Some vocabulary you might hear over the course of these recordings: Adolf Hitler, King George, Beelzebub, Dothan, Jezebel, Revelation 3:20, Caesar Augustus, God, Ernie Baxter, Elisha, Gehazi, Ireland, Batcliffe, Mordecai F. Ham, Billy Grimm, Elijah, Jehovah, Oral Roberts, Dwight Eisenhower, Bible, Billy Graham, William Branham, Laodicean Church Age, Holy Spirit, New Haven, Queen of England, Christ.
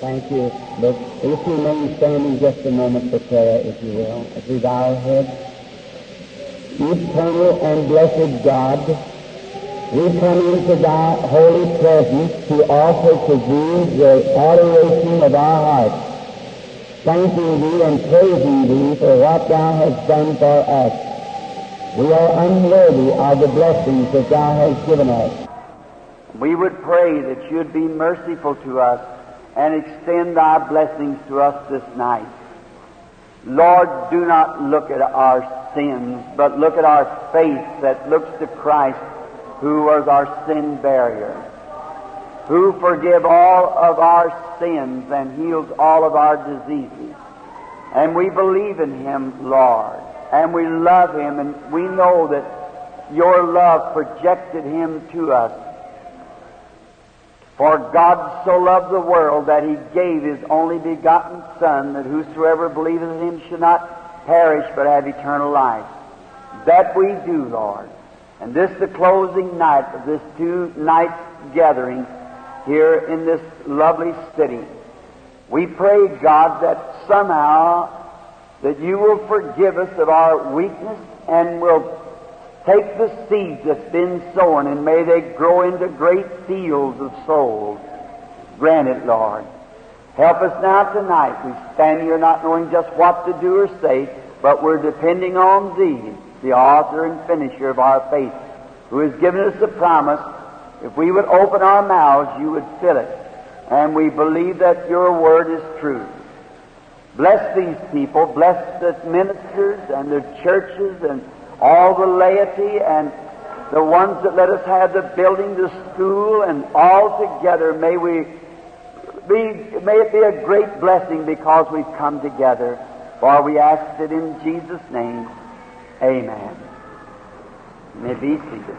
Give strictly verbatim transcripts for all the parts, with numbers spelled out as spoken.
Thank you. But if you remain standing just a moment for prayer, if you will, as we bow our heads. Eternal and blessed God, we come into thy holy presence to offer to thee the adoration of our hearts, thanking thee and praising thee for what thou hast done for us. We are unworthy of the blessings that thou hast given us. We would pray that you'd be merciful to us and extend thy blessings to us this night. Lord, do not look at our sins, but look at our faith that looks to Christ, who was our sin barrier, who forgive all of our sins and heals all of our diseases. And we believe in him, Lord, and we love him, and we know that your love projected him to us. For God so loved the world that he gave his only begotten Son, that whosoever believeth in him should not perish but have eternal life. That we do, Lord. And this the closing night of this two-night gathering here in this lovely city. We pray, God, that somehow that you will forgive us of our weakness and will take the seeds that's been sown, and may they grow into great fields of souls. Grant it, Lord. Help us now tonight. We stand here not knowing just what to do or say, but we're depending on thee, the author and finisher of our faith, who has given us the promise, if we would open our mouths, you would fill it. And we believe that your word is true. Bless these people. Bless the ministers and the churches and all the laity and the ones that let us have the building, the school, and all together. May we be, may it be a great blessing because we've come together. For we ask it in Jesus' name. Amen. You may be seated.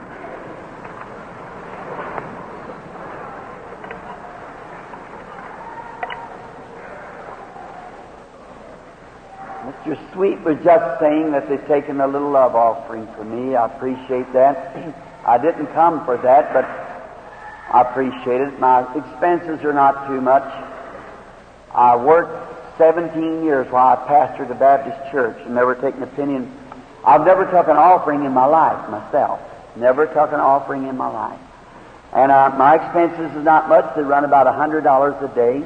Mister Sweet was just saying that they've taken a little love offering for me. I appreciate that. I didn't come for that, but I appreciate it. My expenses are not too much. I worked seventeen years while I pastored a Baptist church and never taken a penny. I've never took an offering in my life myself. Never took an offering in my life. And uh, my expenses is not much. They run about one hundred dollars a day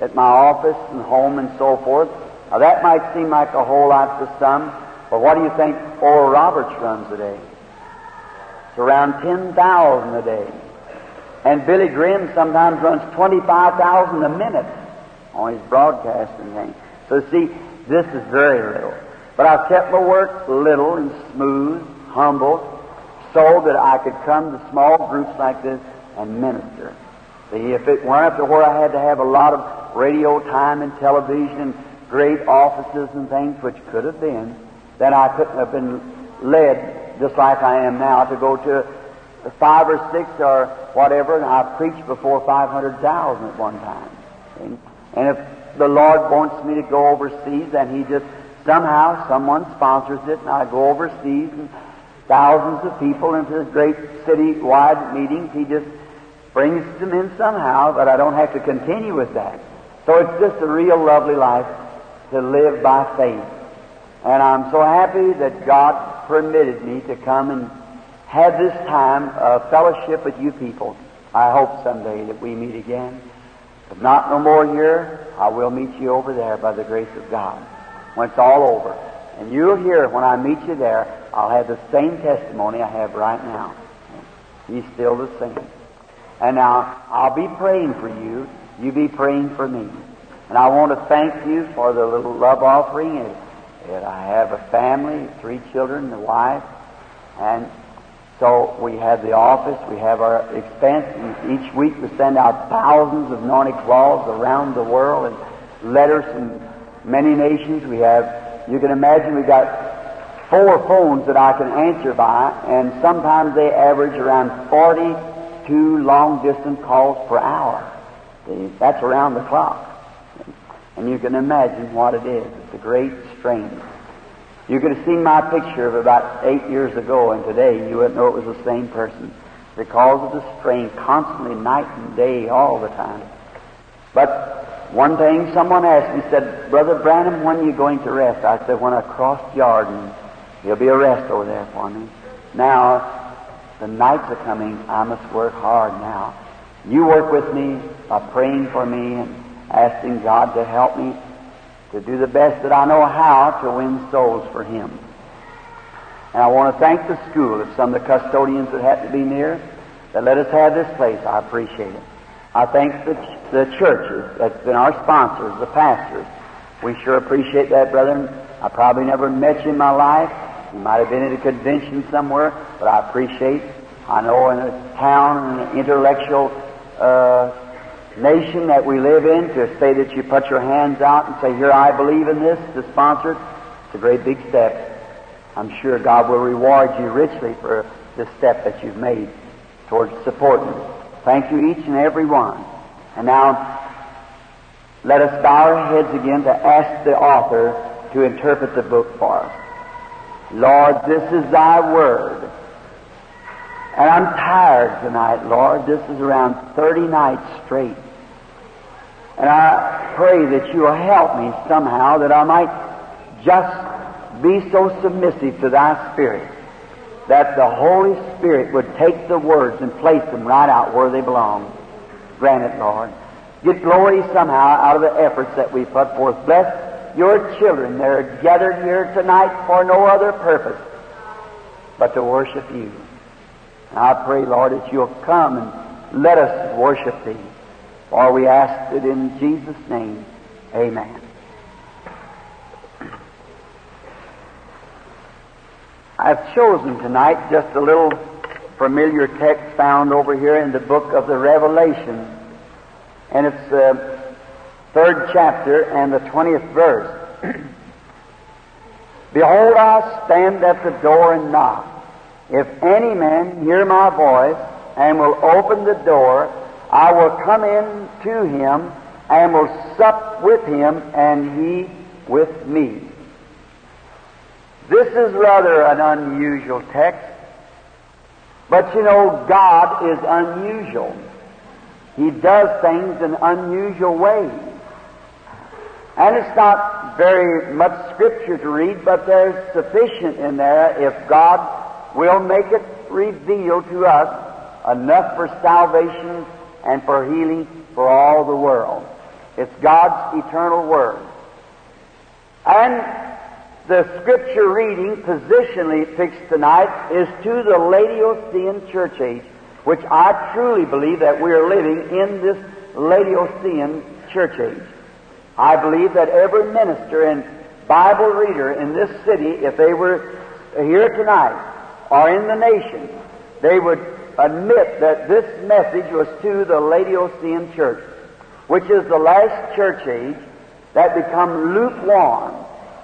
at my office and home and so forth. Now, that might seem like a whole lot to some, but what do you think Oral Roberts runs a day? It's around ten thousand a day. And Billy Grimm sometimes runs twenty-five thousand a minute on his broadcasting thing. So, see, this is very little. But I kept my work little and smooth, humble, so that I could come to small groups like this and minister. See, if it weren't up to where I had to have a lot of radio time and television and great offices and things, which could have been, then I couldn't have been led, just like I am now, to go to five or six or whatever, and I preached before five hundred thousand at one time. See? And if the Lord wants me to go overseas, then he just somehow someone sponsors it, and I go overseas, and thousands of people into this great city-wide meetings. He just brings them in somehow, but I don't have to continue with that. So it's just a real lovely life to live by faith. And I'm so happy that God permitted me to come and have this time of fellowship with you people. I hope someday that we meet again. If not no more here, I will meet you over there by the grace of God, when it's all over. And you'll hear, when I meet you there, I'll have the same testimony I have right now. He's still the same. And now, I'll be praying for you. You be praying for me. And I want to thank you for the little love offering. It, it, I have a family, three children, a wife. And so we have the office. We have our expense. And each week we send out thousands of anointed cloths around the world and letters and many nations. We have, you can imagine, we've got four phones that I can answer by, and sometimes they average around forty-two long-distance calls per hour. See, that's around the clock. And you can imagine what it is. It's a great strain. You could have seen my picture of about eight years ago, and today you wouldn't know it was the same person because of the strain, constantly night and day, all the time. But One thing someone asked me, said, "Brother Branham, when are you going to rest?" I said, "When I cross Jordan, there'll be a rest over there for me. Now, the nights are coming. I must work hard now. You work with me by praying for me and asking God to help me to do the best that I know how to win souls for Him." And I want to thank the school and some of the custodians that happened to be near that let us have this place. I appreciate it. I thank the, ch- the churches that's been our sponsors, the pastors. We sure appreciate that, brethren. I probably never met you in my life. You might have been at a convention somewhere, but I appreciate. I know in a town, in an intellectual uh, nation that we live in, to say that you put your hands out and say, "Here, I believe in this," to sponsor it, it's a great big step. I'm sure God will reward you richly for the step that you've made towards supporting it. Thank you, each and every one. And now, let us bow our heads again to ask the author to interpret the book for us. Lord, this is Thy Word. And I'm tired tonight, Lord. This is around thirty nights straight. And I pray that You will help me somehow that I might just be so submissive to Thy Spirit that the Holy Spirit would take the words and place them right out where they belong. Grant it, Lord. Get glory somehow out of the efforts that we put forth. Bless Your children that are gathered here tonight for no other purpose but to worship You. And I pray, Lord, that You'll come and let us worship Thee. For we ask it in Jesus' name. Amen. I've chosen tonight just a little familiar text found over here in the book of the Revelation, and it's the third chapter and the twentieth verse. "Behold, I stand at the door and knock. If any man hear my voice and will open the door, I will come in to him and will sup with him and he with me." This is rather an unusual text, but you know, God is unusual. He does things in unusual ways. And it's not very much Scripture to read, but there's sufficient in there if God will make it revealed to us enough for salvation and for healing for all the world. It's God's eternal Word. And the Scripture reading positionally fixed tonight is to the Laodicean Church Age, which I truly believe that we are living in this Laodicean Church Age. I believe that every minister and Bible reader in this city, if they were here tonight or in the nation, they would admit that this message was to the Laodicean Church, which is the last church age that become lukewarm,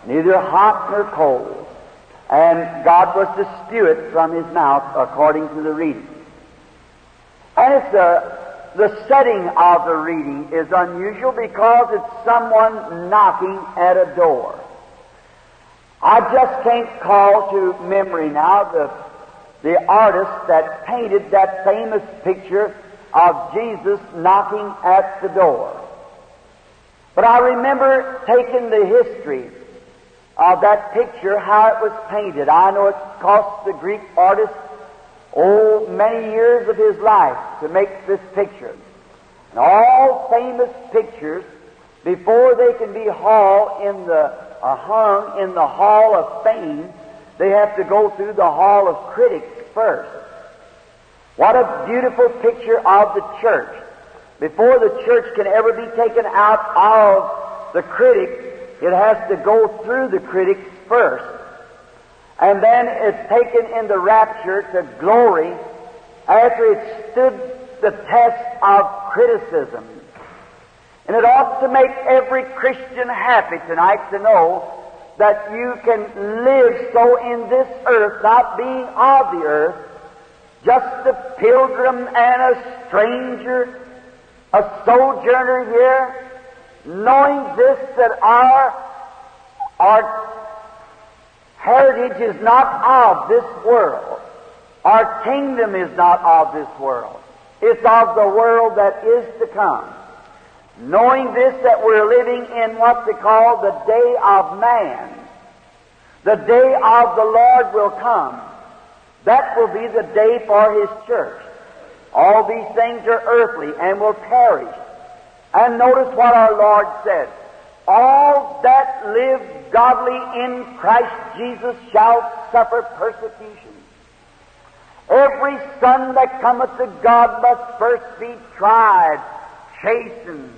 neither hot nor cold. And God was to spew it from His mouth according to the reading. And it's a, the setting of the reading is unusual because it's someone knocking at a door. I just can't call to memory now the, the artist that painted that famous picture of Jesus knocking at the door. But I remember taking the history of that picture, how it was painted. I know it cost the Greek artist, oh, many years of his life to make this picture. And all famous pictures, before they can be hall in the, uh, hung in the Hall of Fame, they have to go through the Hall of Critics first. What a beautiful picture of the church. Before the church can ever be taken out of the critics, it has to go through the critics first. And then it's taken in the rapture to glory after it stood the test of criticism. And it ought to make every Christian happy tonight to know that you can live so in this earth, not being of the earth, just a pilgrim and a stranger, a sojourner here, knowing this, that our, our heritage is not of this world. Our kingdom is not of this world. It's of the world that is to come. knowing this, that we're living in what they call the day of man. The day of the Lord will come. That will be the day for His church. All these things are earthly and will perish. And notice what our Lord said. All that live godly in Christ Jesus shall suffer persecution. Every son that cometh to God must first be tried, chastened,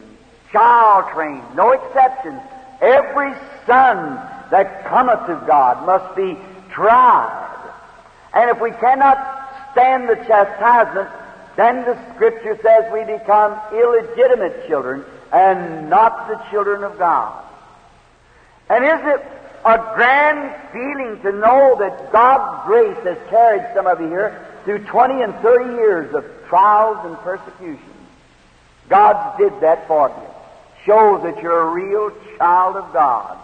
child-trained, no exceptions. Every son that cometh to God must be tried. And if we cannot stand the chastisement, then the Scripture says we become illegitimate children and not the children of God. And isn't it a grand feeling to know that God's grace has carried some of you here through twenty and thirty years of trials and persecutions? God did that for you. Shows that you're a real child of God.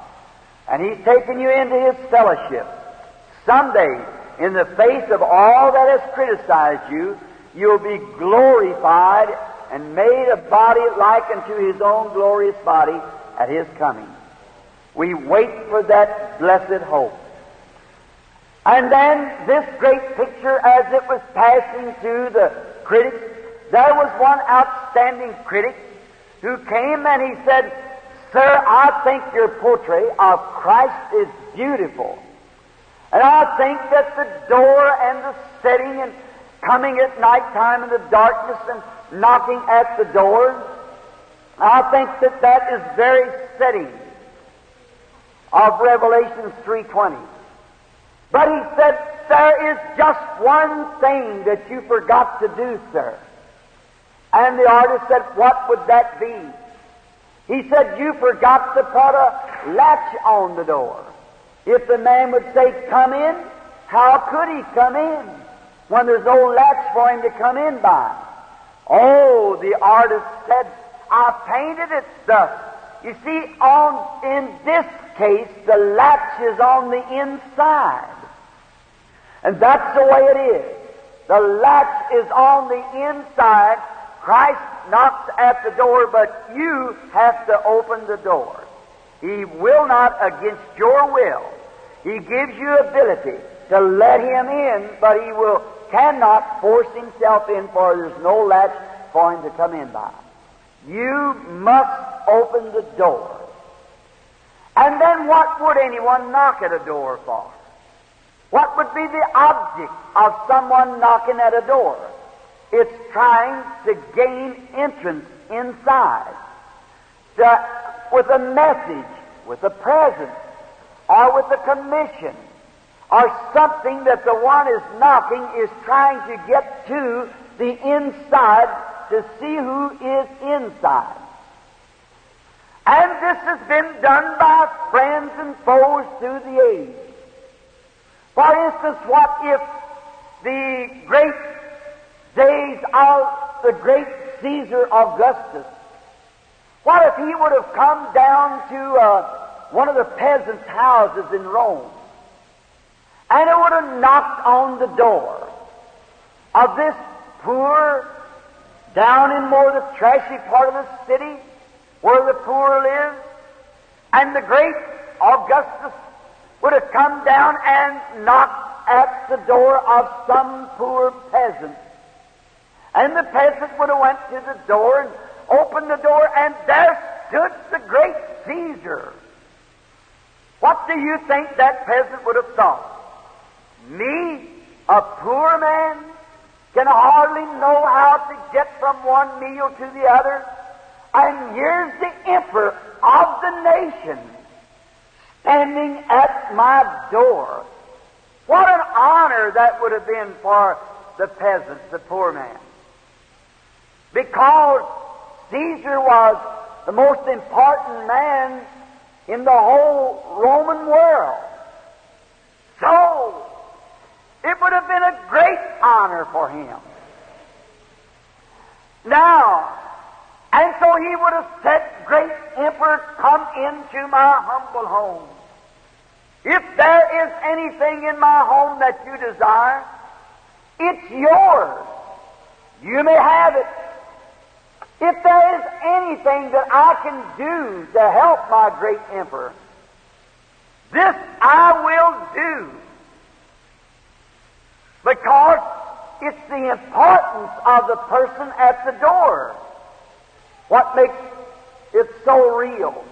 And He's taken you into His fellowship. Someday, in the face of all that has criticized you, you'll be glorified and made a body like unto His own glorious body at His coming. We wait for that blessed hope. And then this great picture, as it was passing through the critics, there was one outstanding critic who came and he said, "Sir, I think your portrait of Christ is beautiful. And I think that the door and the setting and coming at night time in the darkness and knocking at the door, I think that that is very setting of Revelation three twenty. But," he said, "there is just one thing that you forgot to do, sir." And the artist said, "What would that be?" He said, "You forgot to put a latch on the door." If the man would say, "Come in," how could he come in when there's no latch for him to come in by? Oh, the artist said, "I painted it thus." You see, on in this case, the latch is on the inside. And that's the way it is. The latch is on the inside. Christ knocks at the door, but you have to open the door. He will not against your will. He gives you ability to let Him in, but He will cannot force Himself in, for there's no latch for Him to come in by. You must open the door. And then what would anyone knock at a door for? What would be the object of someone knocking at a door? It's trying to gain entrance inside, to, with a message, with a present, or with a commission, or something that the one is knocking is trying to get to the inside to see who is inside. And this has been done by friends and foes through the age. For instance, what if the great days of the great Caesar Augustus, what if he would have come down to uh, one of the peasants' houses in Rome, and it would have knocked on the door of this poor, down in more the trashy part of the city where the poor live, and the great Augustus would have come down and knocked at the door of some poor peasant. And the peasant would have went to the door and opened the door, and there stood the great Caesar. What do you think that peasant would have thought? "Me, a poor man, can hardly know how to get from one meal to the other, and here's the emperor of the nation standing at my door." What an honor that would have been for the peasant, the poor man. Because Caesar was the most important man in the whole Roman world. So, it would have been a great honor for him. Now, and so he would have said, "Great emperor, come into my humble home. If there is anything in my home that you desire, it's yours. You may have it. If there is anything that I can do to help my great emperor, this I will do, because it's the importance of the person at the door, what makes it so real.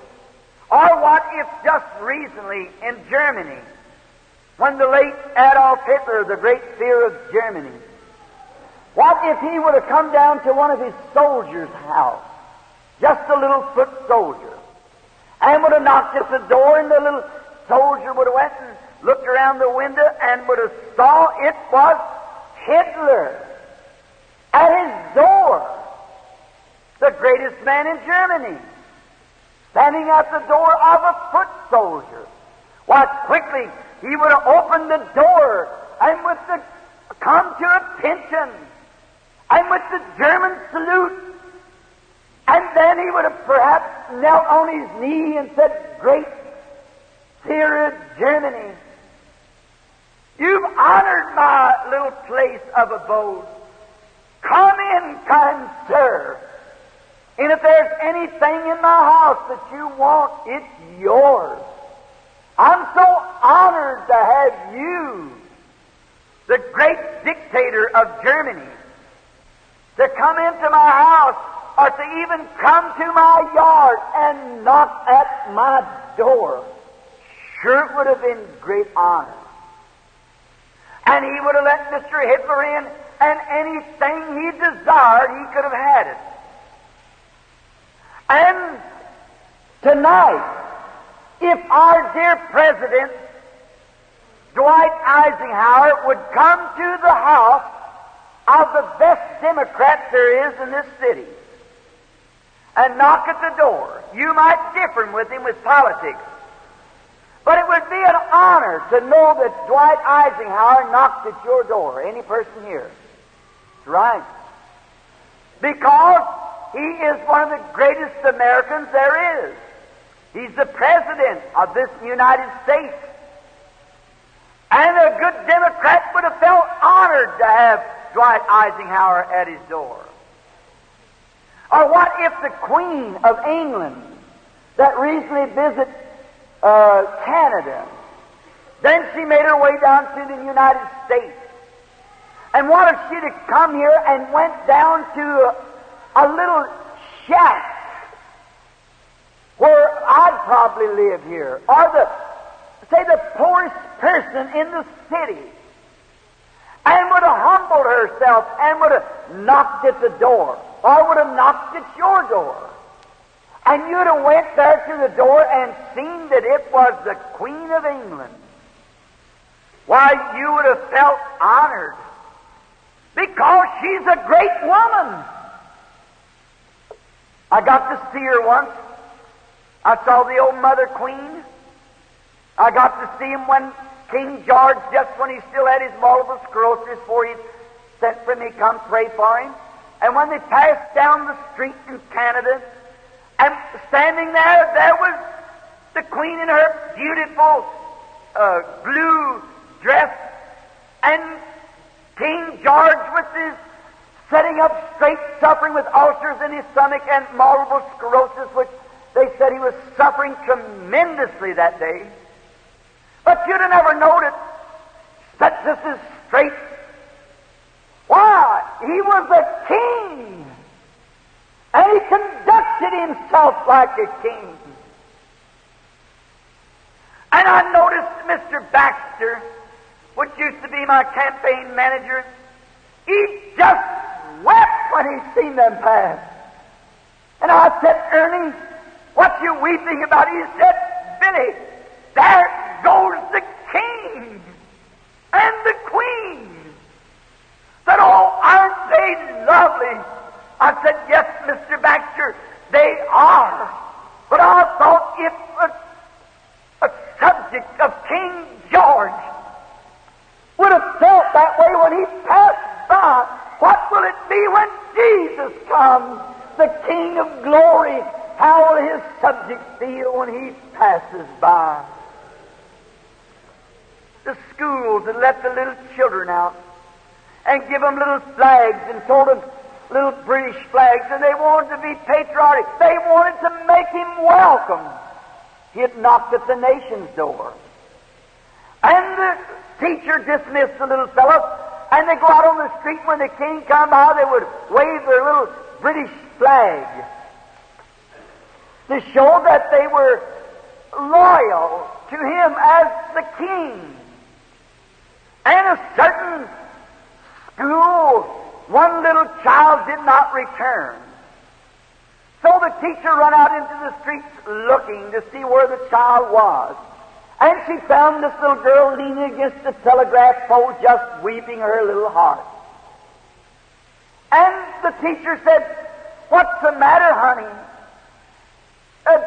Or what if just recently in Germany, when the late Adolf Hitler, the great fear of Germany, what if he would have come down to one of his soldiers' house, just a little foot soldier, and would have knocked at the door, and the little soldier would have went and looked around the window and would have saw it was Hitler at his door, the greatest man in Germany, standing at the door of a foot soldier. Why, quickly he would have opened the door and would have come to a pension, and with the German salute, and then he would have perhaps knelt on his knee and said, "Great dear Germany, you've honored my little place of abode. Come in, kind sir, and if there's anything in my house that you want, it's yours. I'm so honored to have you, the great dictator of Germany, to come into my house, or to even come to my yard and knock at my door." Sure, it would have been great honor. And he would have let Mister Hitler in, and anything he desired, he could have had it. And tonight, if our dear President, Dwight Eisenhower, would come to the house of the best Democrat there is in this city and knock at the door, you might differ with him with politics, but it would be an honor to know that Dwight Eisenhower knocked at your door, any person here. That's right. Because he is one of the greatest Americans there is. He's the President of this United States. And a good Democrat would have felt honored to have Dwight Eisenhower at his door. Or what if the Queen of England that recently visited uh, Canada, then she made her way down to the United States, and what if she'd have come here and went down to a, a little shack where I'd probably live here, or the, say the poorest person in the city, and would have humbled herself and would have knocked at the door, or would have knocked at your door. And you'd have went there to the door and seen that it was the Queen of England. Why, you would have felt honored, because she's a great woman. I got to see her once. I saw the old Mother Queen. I got to see him when King George, just when he still had his multiple sclerosis, before he sent for me, come pray for him. And when they passed down the street in Canada, and standing there, there was the Queen in her beautiful uh, blue dress, and King George with his setting up straight, suffering with ulcers in his stomach and multiple sclerosis, which they said he was suffering tremendously that day. But you'd have never noted that this is straight. Why? He was a king, and he conducted himself like a king. And I noticed Mister Baxter, which used to be my campaign manager, he just wept when he seen them pass. And I said, "Ernie, what you weeping about?" He said, "Billy, there goes the king and the queen. That, oh, aren't they lovely?" I said, "Yes, Mister Baxter, they are. But I thought if a, a subject of King George would have felt that way when he passed by, what will it be when Jesus comes, the King of Glory? How will his subjects feel when he passes by?" The schools and let the little children out and give them little flags and told them, little British flags, and they wanted to be patriotic. They wanted to make him welcome. He had knocked at the nation's door. And the teacher dismissed the little fellow, and they go out on the street, and when the king came by, they would wave their little British flag to show that they were loyal to him as the king. And a certain school, one little child did not return. So the teacher ran out into the streets looking to see where the child was. And she found this little girl leaning against the telegraph pole, just weeping her little heart. And the teacher said, "What's the matter, honey? Uh,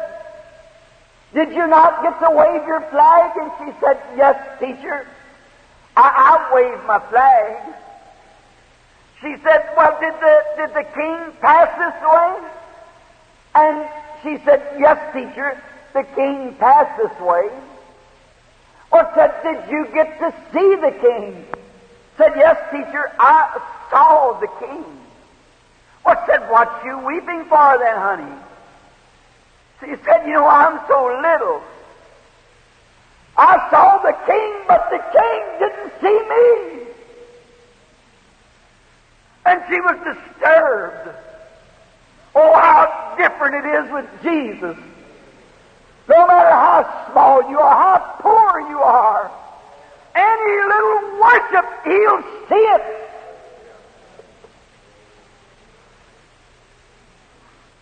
did you not get to wave your flag?" And she said, "Yes, teacher, I, I waved my flag." She said, "Well, did the, did the king pass this way?" And she said, "Yes, teacher, the king passed this way." Well, said, "Did you get to see the king?" Said, "Yes, teacher, I saw the king." Well, said, "What you weeping for then, honey?" She said, "You know, I'm so little. I saw the king, but the king didn't see me." And she was disturbed. Oh, how different it is with Jesus. No matter how small you are, how poor you are, any little worship, he'll see it.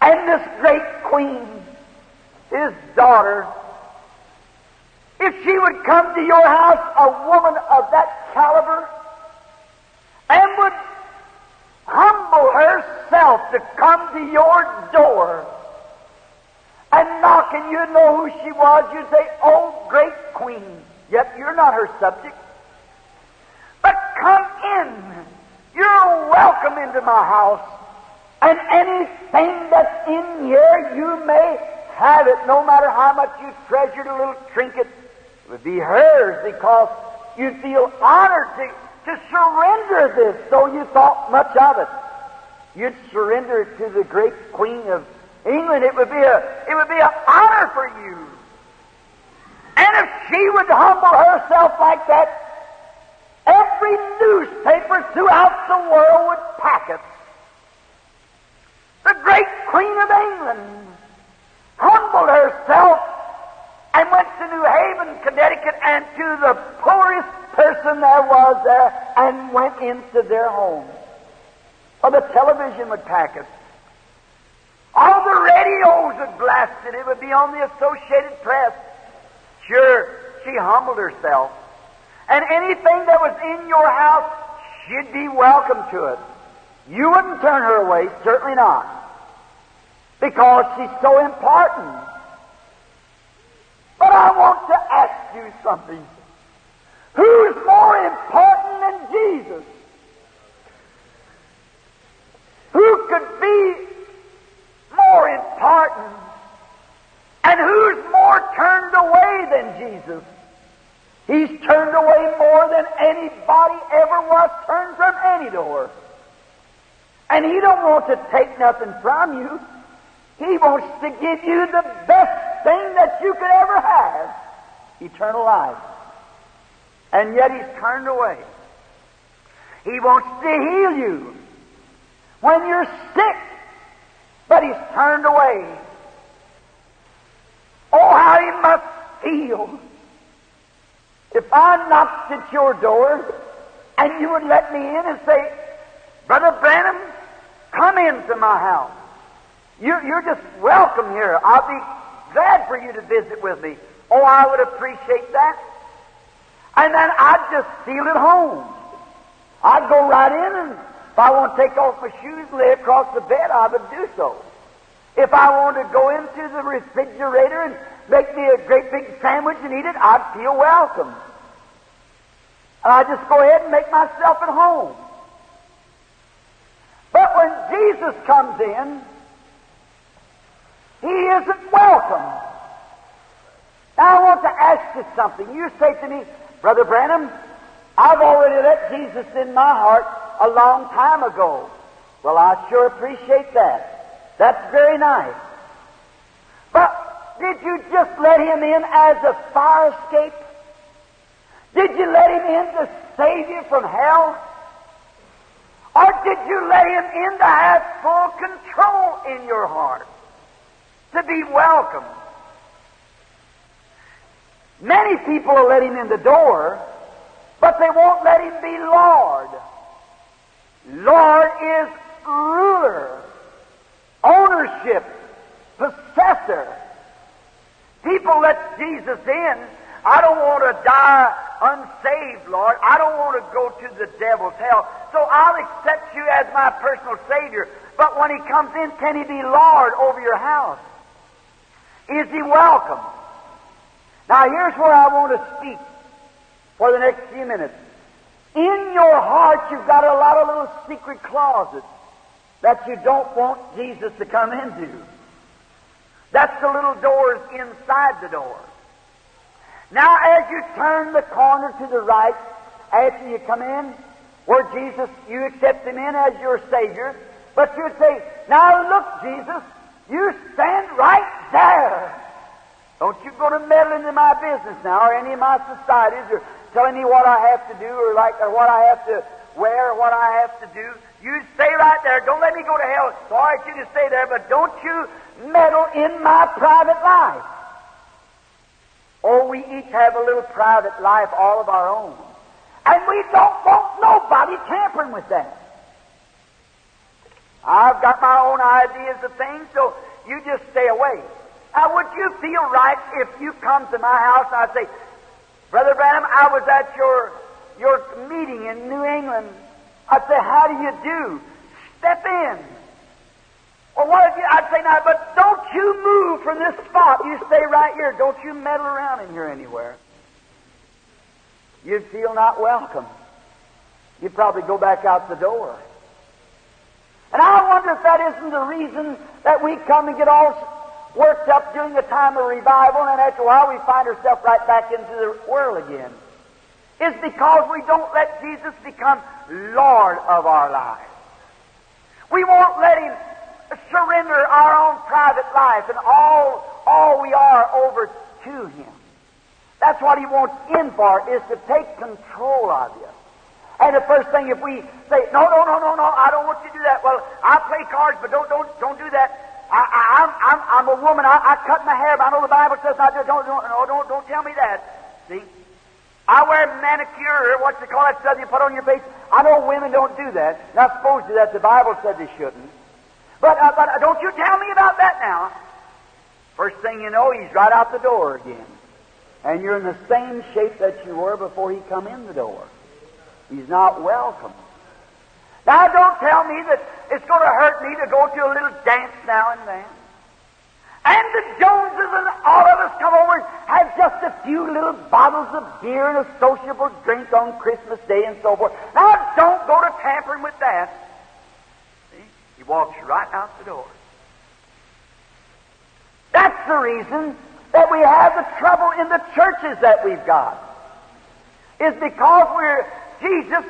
And this great queen, his daughter, if she would come to your house, a woman of that caliber, and would humble herself to come to your door and knock, and you'd know who she was, you'd say, "Oh, great queen," yet you're not her subject. "But come in. You're welcome into my house, and anything that's in here, you may have it." No matter how much you treasured a little trinket, it would be hers because you'd feel honored to, to surrender this, though you thought much of it. You'd surrender it to the great Queen of England. It would be a it would be an honor for you. And if she would humble herself like that, every newspaper throughout the world would pack it. The great Queen of England humbled herself and went to New Haven, Connecticut, and to the poorest person there was there, and went into their home. Or the television would pack it. All the radios would blast it. It would be on the Associated Press. Sure, she humbled herself. And anything that was in your house, she'd be welcome to it. You wouldn't turn her away, certainly not, because she's so important. But I want to ask you something. Who's more important than Jesus? Who could be more important, and who's more turned away than Jesus? He's turned away more than anybody ever was turned from any door. And he don't want to take nothing from you. He wants to give you the best thing that you could ever have, eternal life. And yet he's turned away. He wants to heal you when you're sick, but he's turned away. Oh, how he must feel. If I knocked at your door and you would let me in and say, "Brother Branham, come into my house. You're, you're just welcome here. I'll be glad for you to visit with me." Oh, I would appreciate that. And then I'd just feel at home. I'd go right in, and if I want to take off my shoes and lay across the bed, I would do so. If I wanted to go into the refrigerator and make me a great big sandwich and eat it, I'd feel welcome. I'd just go ahead and make myself at home. But when Jesus comes in, he isn't welcome. Now I want to ask you something. You say to me, "Brother Branham, I've already let Jesus in my heart a long time ago. Well, I sure appreciate that. That's very nice. But did you just let him in as a fire escape? Did you let him in to save you from hell? Or did you let him in to have full control in your heart, to be welcomed? Many people will let him in the door, but they won't let him be Lord. Lord is ruler, ownership, possessor. People let Jesus in. I don't want to die unsaved, Lord. I don't want to go to the devil's hell. So I'll accept you as my personal Savior. But when he comes in, can he be Lord over your house? Is he welcome? Now here's where I want to speak for the next few minutes. In your heart, you've got a lot of little secret closets that you don't want Jesus to come into. That's the little doors inside the door. Now, as you turn the corner to the right, after you come in, where Jesus, you accept Him in as your Savior, but you say, now look, Jesus, you stand right there. Don't you go to meddle into my business now, or any of my societies, or telling me what I have to do, or like, or what I have to wear, or what I have to do. You stay right there. Don't let me go to hell. It's all right, you can stay there, but don't you meddle in my private life. Oh, we each have a little private life all of our own. And we don't want nobody tampering with that. I've got my own ideas of things, so you just stay away. Now, would you feel right if you come to my house and I say, Brother Branham, I was at your your meeting in New England. I'd say, how do you do? Step in. Or what if you, I'd say, now, but don't you move from this spot. You stay right here. Don't you meddle around in here anywhere. You'd feel not welcome. You'd probably go back out the door. And I wonder if that isn't the reason that we come and get all worked up during the time of revival, and after a while we find ourselves right back into the world again. It's because we don't let Jesus become Lord of our lives. We won't let Him surrender our own private life and all, all we are over to Him. That's what He wants in for, is to take control of you. And the first thing, if we say, no, no, no, no, no, I don't want you to do that. Well, I play cards, but don't, don't, don't do that. I, I, I'm, I'm, I'm a woman. I, I cut my hair, but I know the Bible says I do. Don't, don't, no, don't, don't tell me that. See, I wear manicure, or what you call that stuff you put on your face. I know women don't do that. Not supposed to do that. The Bible said they shouldn't. But, uh, but don't you tell me about that now. First thing you know, he's right out the door again, and you're in the same shape that you were before he come in the door. He's not welcome. Now, don't tell me that it's going to hurt me to go to a little dance now and then. And the Joneses and all of us come over and have just a few little bottles of beer and a sociable drink on Christmas Day and so forth. Now, don't go to tampering with that. See? He walks right out the door. That's the reason that we have the trouble in the churches that we've got. It's because we're Jesus,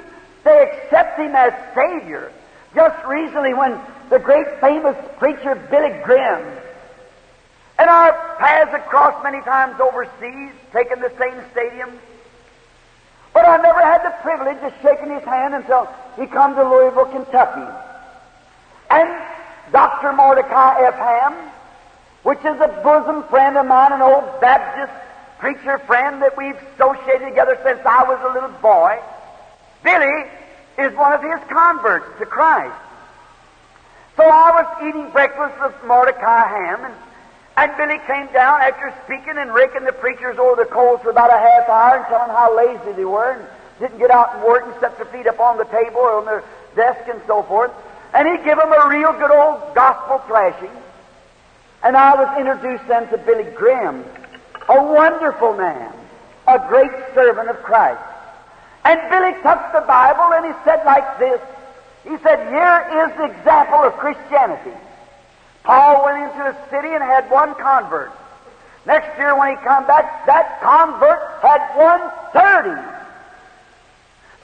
they accept Him as Savior. Just recently, when the great famous preacher Billy Grimm, and our paths have crossed many times overseas, taking the same stadium, but I never had the privilege of shaking his hand until he come to Louisville, Kentucky. And Doctor Mordecai F. Ham, which is a bosom friend of mine, an old Baptist preacher friend that we've associated together since I was a little boy, Billy is one of his converts to Christ. So I was eating breakfast with Mordecai Ham, and, and Billy came down after speaking and raking the preachers over the coals for about a half hour and telling how lazy they were and didn't get out and work and set their feet up on the table or on their desk and so forth. And he gave them a real good old gospel thrashing. And I was introduced then to Billy Graham, a wonderful man, a great servant of Christ. And Billy took the Bible and he said like this. He said, here is the example of Christianity. Paul went into a city and had one convert. Next year when he come back, that convert had one thirty.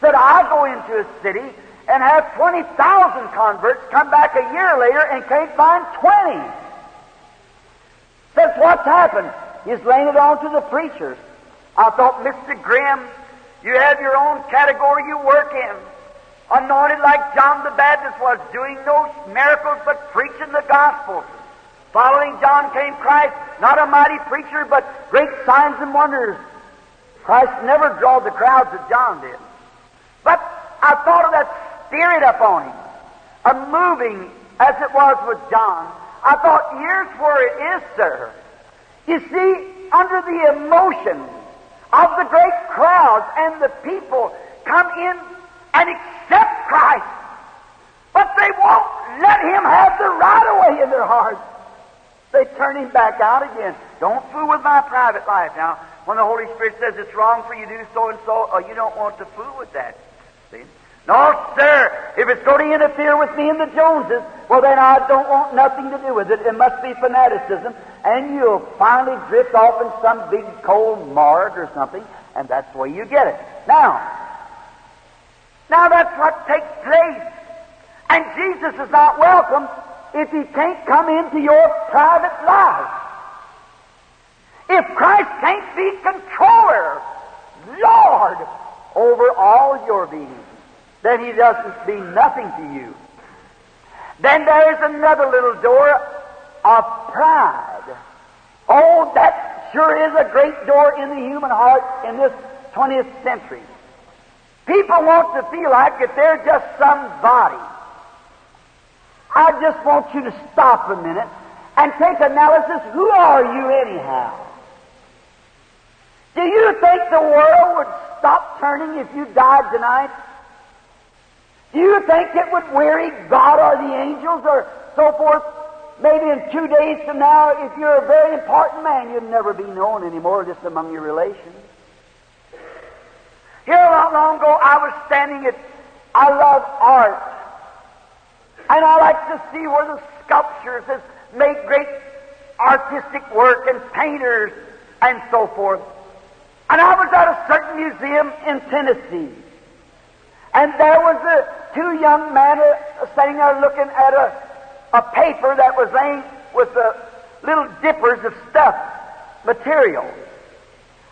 Said, I go into a city and have twenty thousand converts come back a year later and can't find twenty. That's what's happened. He's laying it on to the preachers. I thought, Mister Grimm, you have your own category you work in. Anointed like John the Baptist was, doing no miracles but preaching the gospel. Following John came Christ, not a mighty preacher, but great signs and wonders. Christ never drawed the crowds that John did. But I thought of that spirit upon him, a moving as it was with John. I thought, here's where it is, sir. You see, under the emotion of the great crowds and the people come in and accept Christ, but they won't let Him have the right away in their hearts. They turn Him back out again. Don't fool with my private life. Now, when the Holy Spirit says it's wrong for you to do so and so, oh, you don't want to fool with that. See? No, sir, if it's going to interfere with me and the Joneses, well, then I don't want nothing to do with it. It must be fanaticism, and you'll finally drift off in some big cold morgue or something, and that's the way you get it. Now, now that's what takes place. And Jesus is not welcome if He can't come into your private life. If Christ can't be controller, Lord, over all your being, then He doesn't mean nothing to you. Then there's another little door of pride. Oh, that sure is a great door in the human heart in this twentieth century. People want to feel like if they're just somebody. I just want you to stop a minute and take analysis. Who are you anyhow? Do you think the world would stop turning if you died tonight? Do you think it would weary God or the angels or so forth? Maybe in two days from now, if you're a very important man, you'd never be known anymore, just among your relations. Here not long ago, I was standing at, I love art, and I like to see where the sculptures has made great artistic work and painters and so forth. And I was at a certain museum in Tennessee. And there was a, two young men sitting there looking at a, a paper that was laying with the little dippers of stuff, material.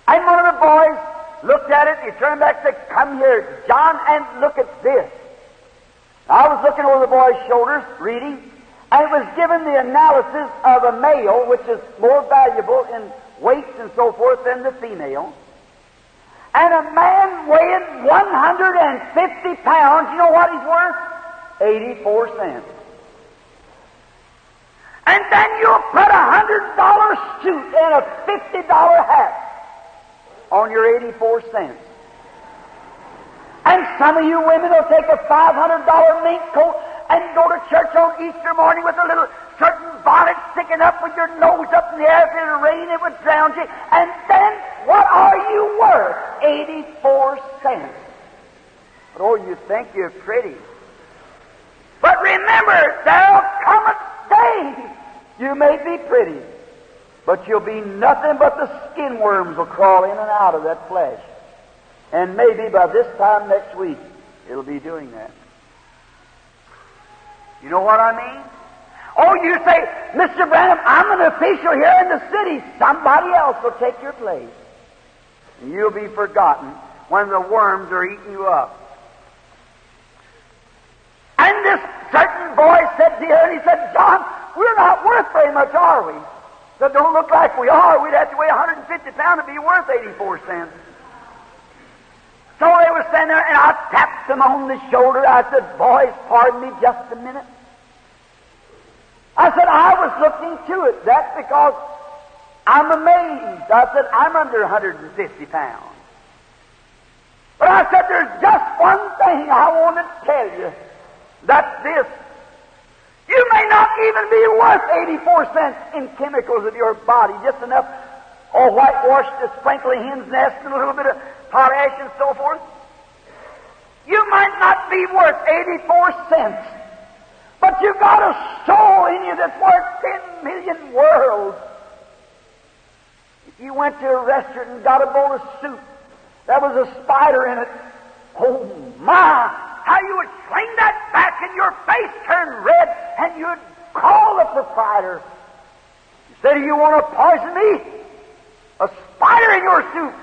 And one of the boys looked at it, and he turned back and said, "Come here, John, and look at this." I was looking over the boy's shoulders, reading, and it was given the analysis of a male, which is more valuable in weights and so forth than the female. And a man weighing one hundred fifty pounds, you know what he's worth? eighty-four cents. And then you'll put a one hundred dollar suit and a fifty dollar hat on your eighty-four cents. And some of you women will take a five hundred dollar mink coat and go to church on Easter morning with a little certain bonnet sticking up with your nose up in the air. If it rained, it would drown you. And then, what are you worth? eighty-four cents. Oh, you think you're pretty. But remember, there'll come a day you may be pretty, but you'll be nothing but the skin worms will crawl in and out of that flesh. And maybe by this time next week, it'll be doing that. You know what I mean? Oh, you say, "Mister Branham, I'm an official here in the city." Somebody else will take your place. And you'll be forgotten when the worms are eating you up. And this certain boy said to her, and he said, "John, we're not worth very much, are we?" So don't look like we are. We'd have to weigh one hundred fifty pounds to be worth eighty-four cents. So they were standing there, and I tapped them on the shoulder. I said, "Boys, pardon me just a minute." I said, "I was looking to it. That's because I'm amazed." I said, "I'm under one hundred fifty pounds. But," I said, "there's just one thing I want to tell you. That's this. You may not even be worth eighty-four cents in chemicals of your body, just enough all whitewash to sprinkle a hen's nest and a little bit of potash and so forth. You might not be worth eighty-four cents. But you've got a soul in you that's worth ten million worlds. If you went to a restaurant and got a bowl of soup, there was a spider in it. Oh, my! how you would sling that back and your face turned red and you'd call the proprietor. You said, "Do you want to poison me? A spider in your soup.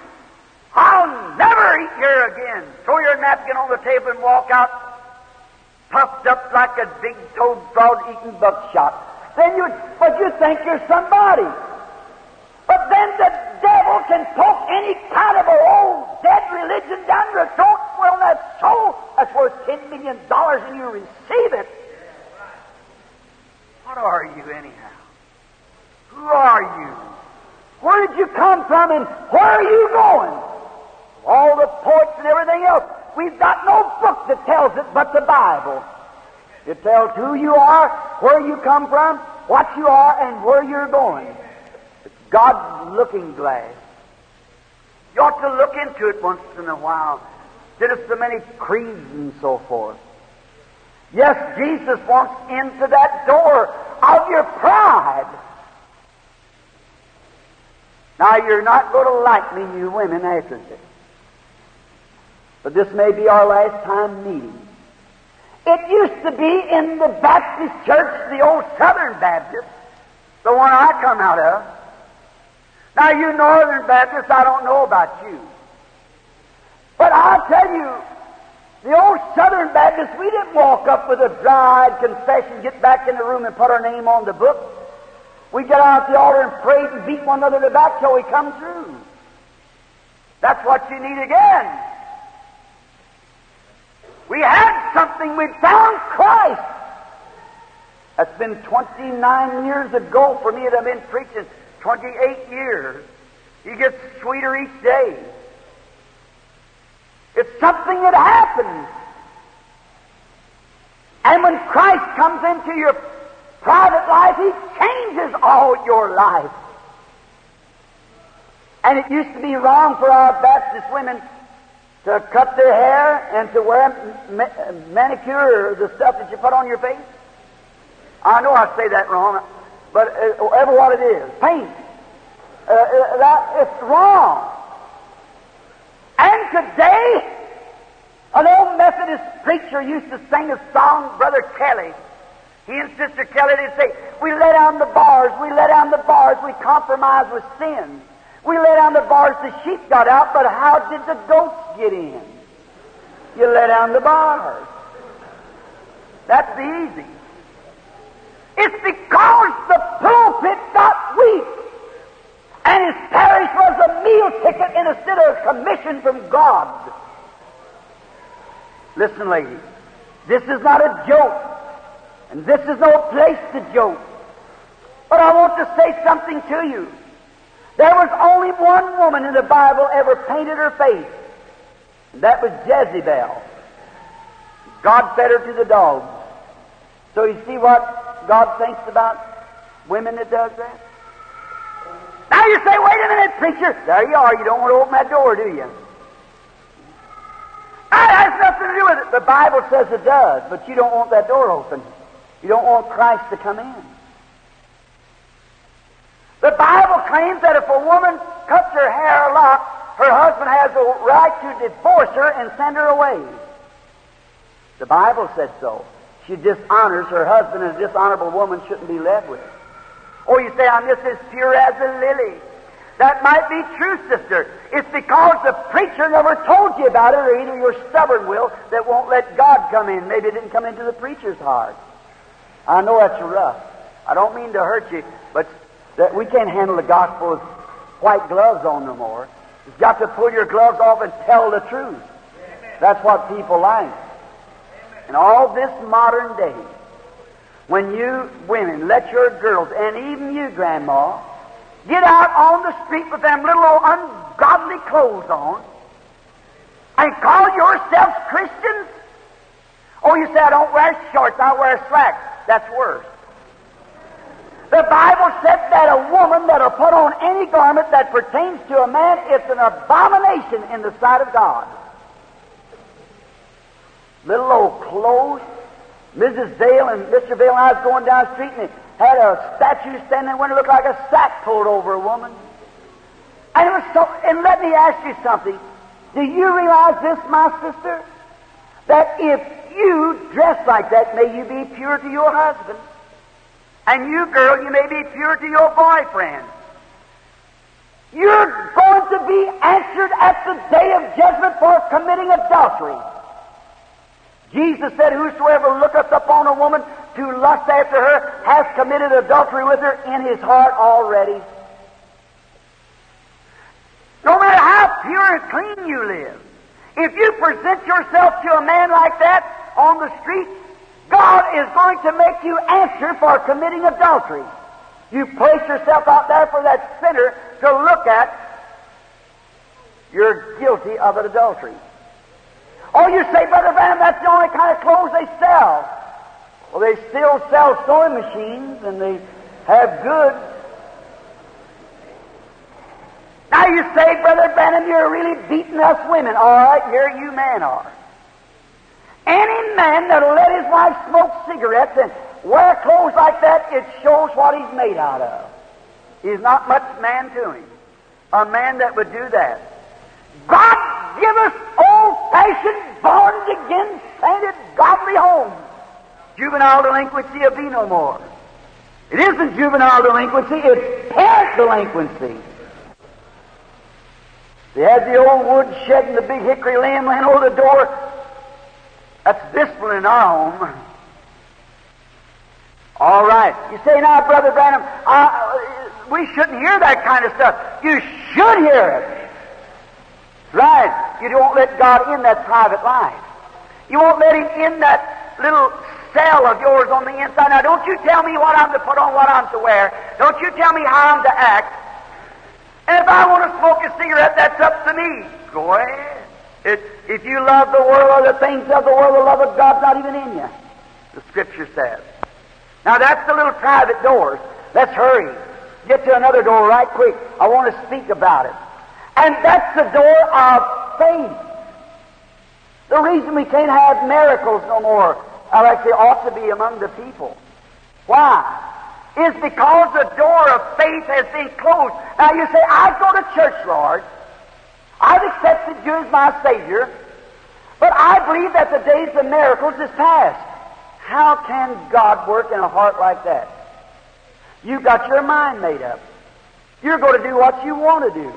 I'll never eat here again." Throw your napkin on the table and walk out, puffed up like a big-toed dog eating buckshot. Then you, but you think you're somebody. But then the devil can poke any kind of an old dead religion down your throat. Well, that soul that's worth ten million dollars, and you receive it. What are you anyhow? Who are you? Where did you come from, and where are you going? All the poets and everything else. We've got no book that tells it but the Bible. It tells who you are, where you come from, what you are, and where you're going. It's God's looking glass. You ought to look into it once in a while. There are so many creeds and so forth. Yes, Jesus walks into that door of your pride. Now, you're not going to like me, you women, after this. But this may be our last time meeting. It used to be in the Baptist church, the old Southern Baptist, the one I come out of. Now, you Northern Baptists, I don't know about you. But I'll tell you, the old Southern Baptists, we didn't walk up with a dry-eyed confession, get back in the room and put our name on the book. We get out at the altar and prayed and beat one another in the back till we come through. That's what you need again. We had something. We found Christ. That's been twenty-nine years ago for me, that I've been preaching twenty-eight years. He gets sweeter each day. It's something that happens. And when Christ comes into your private life, He changes all your life. And it used to be wrong for our Baptist women to cut their hair and to wear ma- manicure, the stuff that you put on your face. I know I say that wrong, but uh, whatever what it is, paint. Uh, uh, that, it's wrong. And today, an old Methodist preacher used to sing a song, Brother Kelly. He and Sister Kelly, they'd say, "We let down the bars, we let down the bars, we compromise with sin. We let down the bars, the sheep got out, but how did the goats get in? You let down the bars." That's the easy. It's because the pulpit got weak, and his parish was a meal ticket instead of a commission from God. Listen, ladies, this is not a joke. And this is no place to joke. But I want to say something to you. There was only one woman in the Bible ever painted her face. And that was Jezebel. God fed her to the dogs. So you see what God thinks about women that does that? Now you say, "Wait a minute, preacher." There you are. You don't want to open that door, do you? That has nothing to do with it. The Bible says it does, but you don't want that door open. You don't want Christ to come in. The Bible claims that if a woman cuts her hair a lock, her husband has the right to divorce her and send her away. The Bible said so. She dishonors her husband, and a dishonorable woman shouldn't be led with. Or you say, "I'm just as pure as a lily." That might be true, sister. It's because the preacher never told you about it, or either your stubborn will that won't let God come in. Maybe it didn't come into the preacher's heart. I know that's rough. I don't mean to hurt you, but that we can't handle the gospel with white gloves on no more. You've got to pull your gloves off and tell the truth. Amen. That's what people like. Amen. In all this modern day, when you women let your girls, and even you, Grandma, get out on the street with them little old ungodly clothes on and call yourselves Christians? Oh, you say, "I don't wear shorts, I wear slacks." That's worse. The Bible said that a woman that'll put on any garment that pertains to a man, it's an abomination in the sight of God. Little old clothes. Missus Dale and Mister Dale and I was going down the street, and had a statue standing in the window, looked like a sack pulled over a woman. And it was so. And let me ask you something. Do you realize this, my sister? that if you dress like that, may you be pure to your husband. And you, girl, you may be pure to your boyfriend. You're going to be answered at the day of judgment for committing adultery. Jesus said, whosoever looketh upon a woman to lust after her hath committed adultery with her in his heart already. No matter how pure and clean you live, if you present yourself to a man like that on the street, God is going to make you answer for committing adultery. You place yourself out there for that sinner to look at. You're guilty of an adultery. Oh, you say, Brother Branham, that's the only kind of clothes they sell. Well, they still sell sewing machines, and they have goods. Now you say, Brother Branham, you're really beating us women. All right, here you men are. Any man that'll let his wife smoke cigarettes and wear clothes like that, it shows what he's made out of. He's not much man to him. A man that would do that. God give us old-fashioned, born-again, sainted, godly homes. Juvenile delinquency will be no more. It isn't juvenile delinquency, it's parent delinquency. They had the old wood shed and the big hickory limb laying over the door. That's discipline in our home. All right. You say, now, Brother Branham, uh, we shouldn't hear that kind of stuff. You should hear it. Right. You won't let God in that private life. You won't let Him in that little cell of yours on the inside. Now, don't you tell me what I'm to put on, what I'm to wear. Don't you tell me how I'm to act. And if I want to smoke a cigarette, that's up to me. Go ahead. It, if you love the world or the things of the world, the love of God's not even in you, the Scripture says. Now, that's the little private doors. Let's hurry. Get to another door right quick. I want to speak about it. And that's the door of faith. The reason we can't have miracles no more, or actually ought to be among the people. Why? Is because the door of faith has been closed. Now, you say, I go to church, Lord. I've accepted you as my Savior. But I believe that the days of miracles is past. How can God work in a heart like that? You've got your mind made up. You're going to do what you want to do.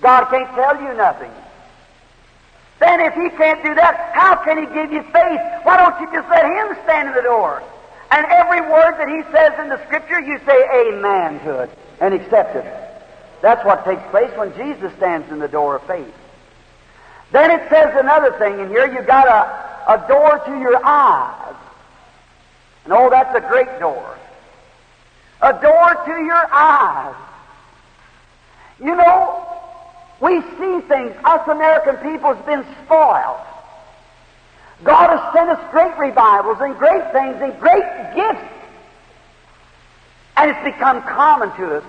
God can't tell you nothing. Then if He can't do that, how can He give you faith? Why don't you just let Him stand in the door? And every word that He says in the Scripture, you say amen to it and accept it. That's what takes place when Jesus stands in the door of faith. Then it says another thing in here. You've got a, a door to your eyes. And oh, that's a great door. A door to your eyes. You know, we see things. Us American people has been spoiled. God has sent us great revivals and great things and great gifts. And it's become common to us.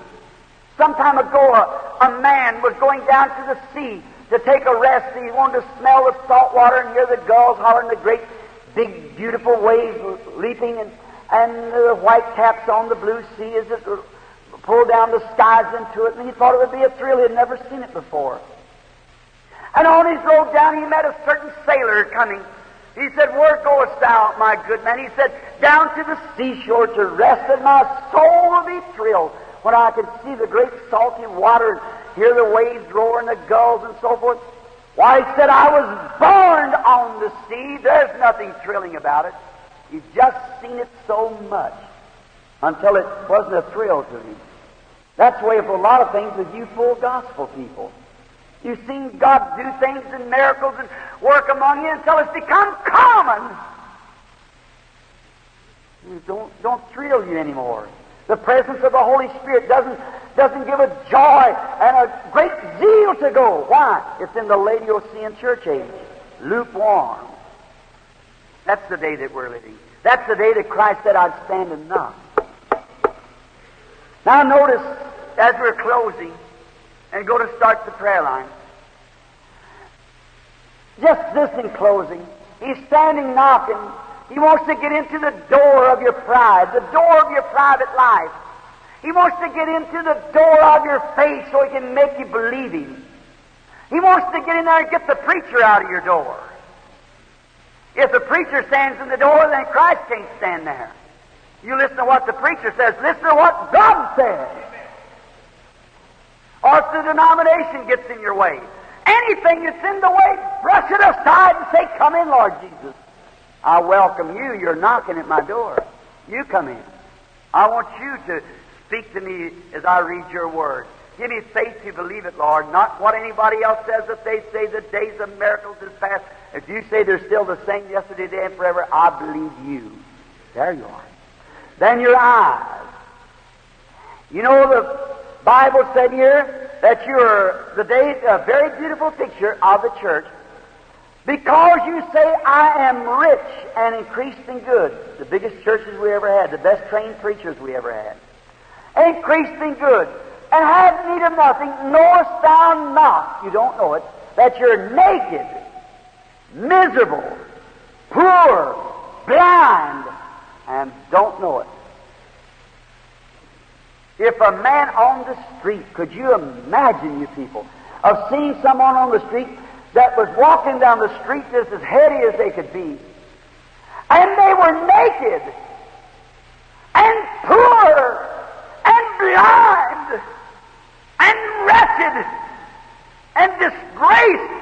Some time ago, a, a man was going down to the sea to take a rest, and he wanted to smell the salt water and hear the gulls hollering, the great, big, beautiful waves leaping, and, and the white caps on the blue sea as it pulled down the skies into it. And he thought it would be a thrill. He had never seen it before. And on his road down, he met a certain sailor coming. He said, Where goest thou, my good man? He said, Down to the seashore to rest, and my soul will be thrilled when I can see the great salty water and hear the waves roar and the gulls and so forth. Why, he said, I was born on the sea. There's nothing thrilling about it. He's just seen it so much until it wasn't a thrill to him. That's the way for a lot of things with you full gospel people. You've seen God do things and miracles and work among you until it's become common. It don't, don't thrill you anymore. The presence of the Holy Spirit doesn't, doesn't give a joy and a great zeal to go. Why? It's in the Laodicean Church Age. Lukewarm. That's the day that we're living. That's the day that Christ said, I'd stand and knock. Now notice, as we're closing, and go to start the prayer line. Just this in closing. He's standing knocking. He wants to get into the door of your pride, the door of your private life. He wants to get into the door of your faith so He can make you believe Him. He wants to get in there and get the preacher out of your door. If the preacher stands in the door, then Christ can't stand there. You listen to what the preacher says. Listen to what God says. Or if the denomination gets in your way, anything that's in the way, brush it aside and say, "Come in, Lord Jesus. I welcome you. You're knocking at my door. You come in. I want you to speak to me as I read your word. Give me faith to believe it, Lord, not what anybody else says. If they say the days of miracles is past, if you say they're still the same yesterday, today, and forever, I believe you." There you are. Then your eyes. You know, the Bible said here that you're the day, a very beautiful picture of the church. Because you say, "I am rich and increased in good." The biggest churches we ever had, the best trained preachers we ever had. Increased in good, and have need of nothing, knowest thou not, you don't know it, that you're naked, miserable, poor, blind, and don't know it. If a man on the street, could you imagine, you people, of seeing someone on the street that was walking down the street just as heady as they could be, and they were naked, and poor, and blind, and wretched, and disgraced,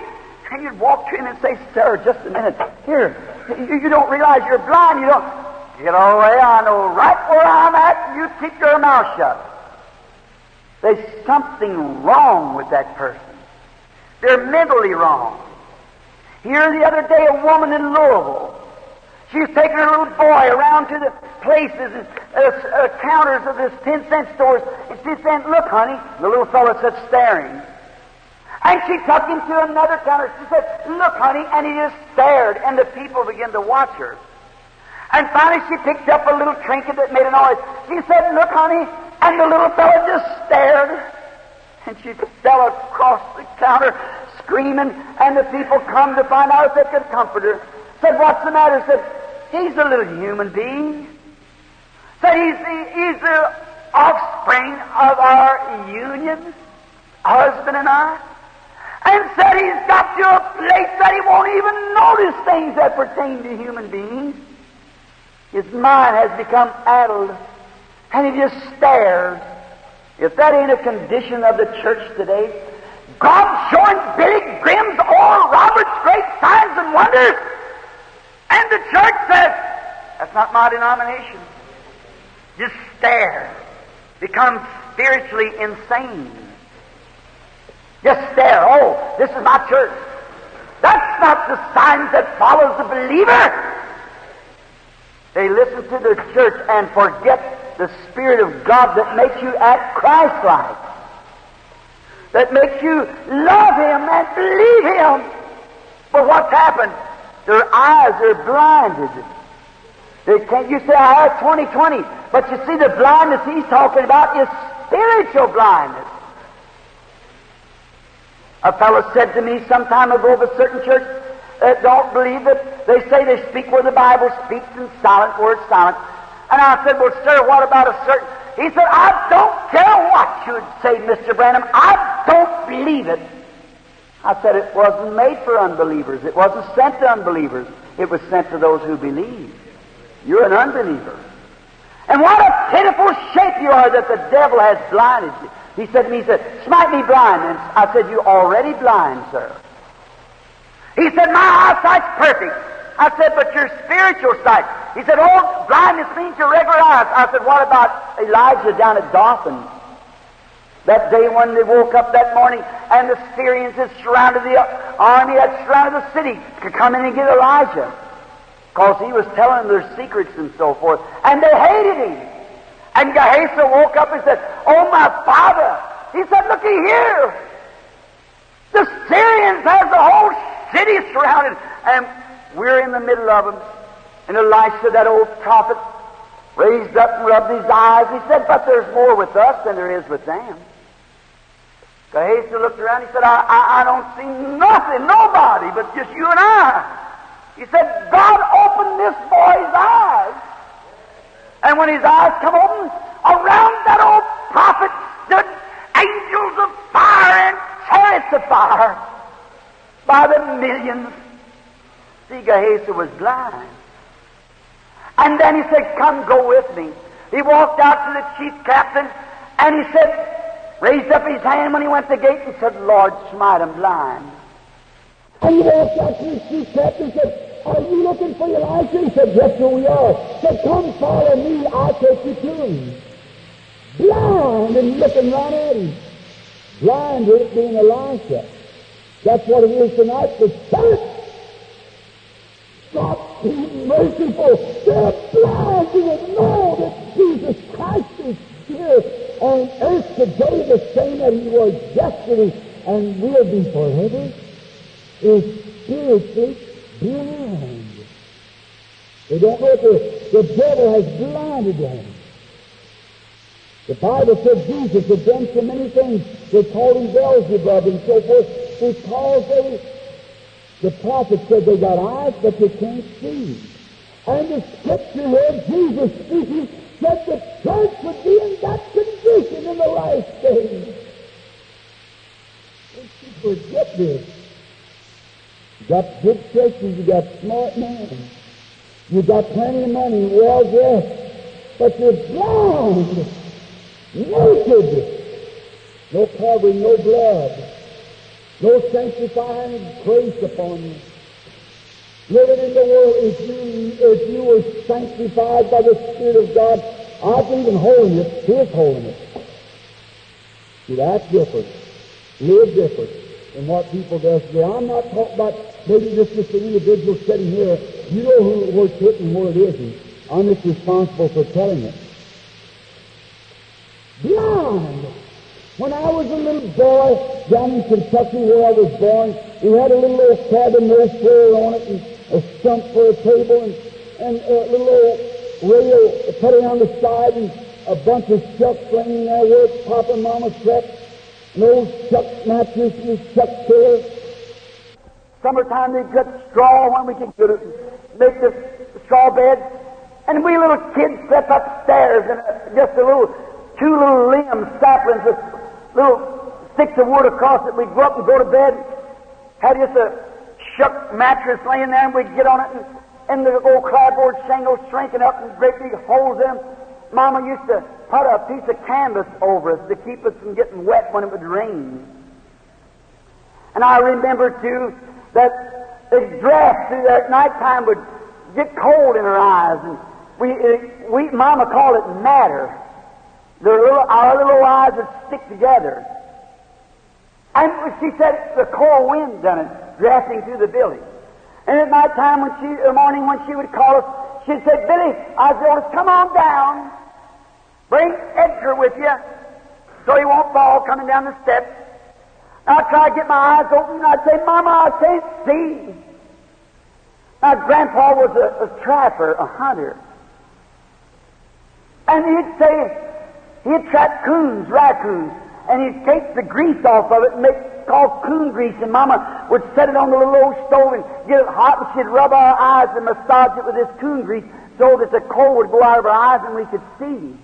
and you'd walk to him and say, "Sir, just a minute, here, you, you don't realize you're blind, you don't, get away, I know right where I'm at, and you keep your mouth shut." There's something wrong with that person. They're mentally wrong. Here the other day, a woman in Louisville, she was taking her little boy around to the places and uh, uh, counters of this ten-cent stores, and she said, "Look, honey," the little fellow said, staring. And she took him to another counter. She said, "Look, honey," and he just stared, and the people began to watch her. And finally she picked up a little trinket that made a noise. She said, "Look, honey," and the little fellow just stared. And she fell across the counter screaming, and the people come to find out if they could comfort her. Said, "What's the matter?" Said, "He's a little human being." Said, he's the, he's the offspring of our union, husband and I." And said, "He's got to a place that he won't even notice things that pertain to human beings. His mind has become addled, and he just stares." If that ain't a condition of the church today, God's showing Billy Grimm's, Oral Roberts' great signs and wonders, and the church says, "That's not my denomination." Just stare. Become spiritually insane. Just stare. "Oh, this is my church." That's not the signs that follows the believer. They listen to the church and forget the Spirit of God that makes you act Christ-like, that makes you love Him and believe Him. But what's happened? Their eyes are blinded. They can't, you say, "I have twenty twenty," but you see the blindness he's talking about is spiritual blindness. A fellow said to me some time ago of a certain church that don't believe it. They say they speak where the Bible speaks and silent where it's silent. And I said, "Well, sir, what about a certain..." He said, "I don't care what you say, Mister Branham. I don't believe it." I said, "It wasn't made for unbelievers. It wasn't sent to unbelievers. It was sent to those who believe. You're an unbeliever. And what a pitiful shape you are that the devil has blinded you." He said to me, he said, "Smite me blind." And I said, "You're already blind, sir." He said, "My eyesight's perfect." I said, "But your spiritual sight." He said, "Oh, blindness means your regular eyes." I said, "What about Elijah down at Dothan? That day when they woke up that morning and the Syrians had surrounded the army, had surrounded the city to come in and get Elijah, because he was telling their secrets and so forth, and they hated him. And Gehazi woke up and said, 'Oh, my father.' He said, 'Looky here. The Syrians have the whole city surrounded, and we're in the middle of them.' And Elisha, that old prophet, raised up and rubbed his eyes. He said, 'But there's more with us than there is with them.' Gehazi looked around. He said, I, I, I don't see nothing, nobody, but just you and I.' He said, 'God opened this boy's eyes.' And when his eyes come open, around that old prophet stood angels of fire and chariots of fire by the millions. See, Gehazi was blind. And then he said, come, go with me. He walked out to the chief captain, and he said, raised up his hand when he went to the gate and said, Lord, smite him blind. And he walked out to the chief captain and said, are you looking for Elijah? He said, yes, sir, we are. He said, come follow me, I'll take you to him. Blind and looking right at him. Blind to it being Elisha. That's what it is tonight. The church. God be merciful. They're blind. You would know that Jesus Christ is here on earth today the same that he was yesterday and will be forever. Is spiritually blind. They don't know that the devil has blinded them. The Bible said Jesus had done so many things. They called him Beelzebub and so forth because they, the prophet said they got eyes, but they can't see. And the scripture here, Jesus speaking, said the church would be in that condition in the last days. Don't you forget this. You got good churches, you got smart men, you got plenty of money, well dressed, but you're blind. Naked, no covering, no blood, no sanctifying grace upon you. Living in the world, if you if you were sanctified by the Spirit of God, I believe in holiness, His holiness. See, that's different. Live different than what people do today. I'm not talking about maybe this is an individual sitting here. You know who where it's written and where it isn't. I'm just responsible for telling it. Blind. When I was a little boy down in Kentucky where I was born, we had a little old cabin, no floor on it, and a stump for a table, and, and a little old rail put it on the side, and a bunch of chucks laying there where Papa and Mama slept, an old chuck mattress and a chuck pillow. Summertime they got straw when we could get it, make the straw bed, and we little kids slept upstairs and just a little. Two little limbs, saplings, with little sticks of wood across it. We'd go up and go to bed. Had just a shuck mattress laying there, and we'd get on it, and, and the old cardboard shingles shrinking up and great big holes in them. Mama used to put a piece of canvas over us to keep us from getting wet when it would rain. And I remember, too, that the dress through that nighttime would get cold in her eyes. And we, it, we Mama called it matter. Their little, our little eyes would stick together. And she said the cold wind done it, drafting through the village. And at night time, when she, in the morning when she would call us, she'd say, Billy, Isaiah, come on down. Bring Edgar with you so he won't fall coming down the steps. And I'd try to get my eyes open, and I'd say, Mama, I can't see. Now, Grandpa was a, a trapper, a hunter. And he'd say, he'd trap coons, raccoons, and he'd take the grease off of it and make it called coon grease, and Mama would set it on the little old stove and get it hot, and she'd rub our eyes and massage it with this coon grease so that the cold would go out of our eyes and we could see.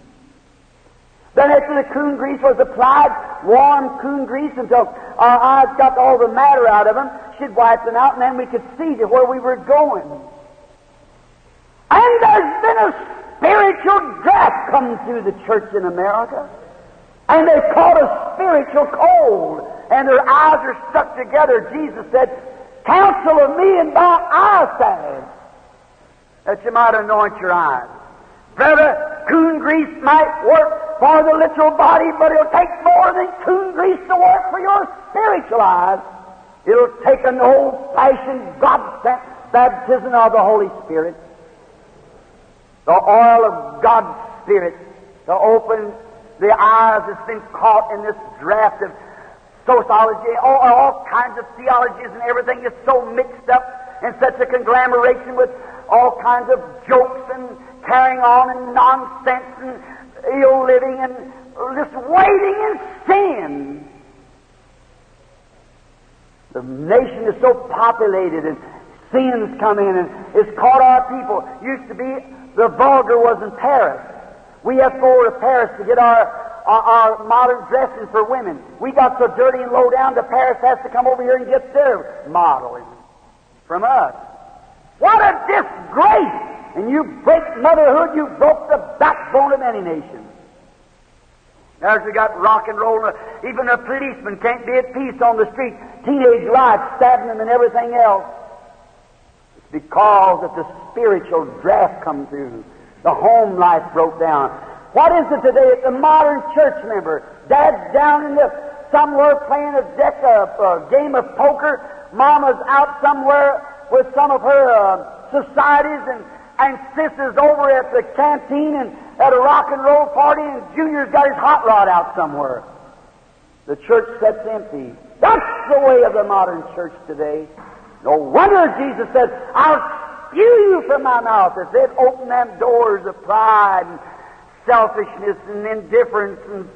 Then after the coon grease was applied, warm coon grease until our eyes got all the matter out of them, she'd wipe them out, and then we could see to where we were going. And there's been a spiritual draft come through the church in America, and they've caught a spiritual cold, and their eyes are stuck together. Jesus said, counsel of me and by eyesight, that you might anoint your eyes. Brother, coon grease might work for the literal body, but it'll take more than coon grease to work for your spiritual eyes. It'll take an old-fashioned God baptism of the Holy Spirit, the oil of God's Spirit, to open the eyes that's been caught in this draft of sociology, all, all kinds of theologies and everything is so mixed up in such a conglomeration with all kinds of jokes and carrying on and nonsense and ill living and just waiting in sin. The nation is so populated and sins come in and it's caught our people. Used to be the vulgar was in Paris. We have to go to Paris to get our, our, our modern dressing for women. We got so dirty and low down that Paris has to come over here and get their modeling from us. What a disgrace! And you break motherhood, you broke the backbone of any nation. There's we got rock and roll. Even a policeman can't be at peace on the street. Teenage life stabbing them and everything else. It's because that the spiritual draft come through. The home life broke down. What is it today? It's a modern church member. Dad's down in the somewhere playing a deck of, uh, game of poker. Mama's out somewhere with some of her uh, societies, and and sis is over at the canteen and at a rock and roll party, and Junior's got his hot rod out somewhere. The church sets empty. That's the way of the modern church today. No wonder Jesus said, "I'll spew you from my mouth," if they'd open them doors of pride and selfishness and indifference and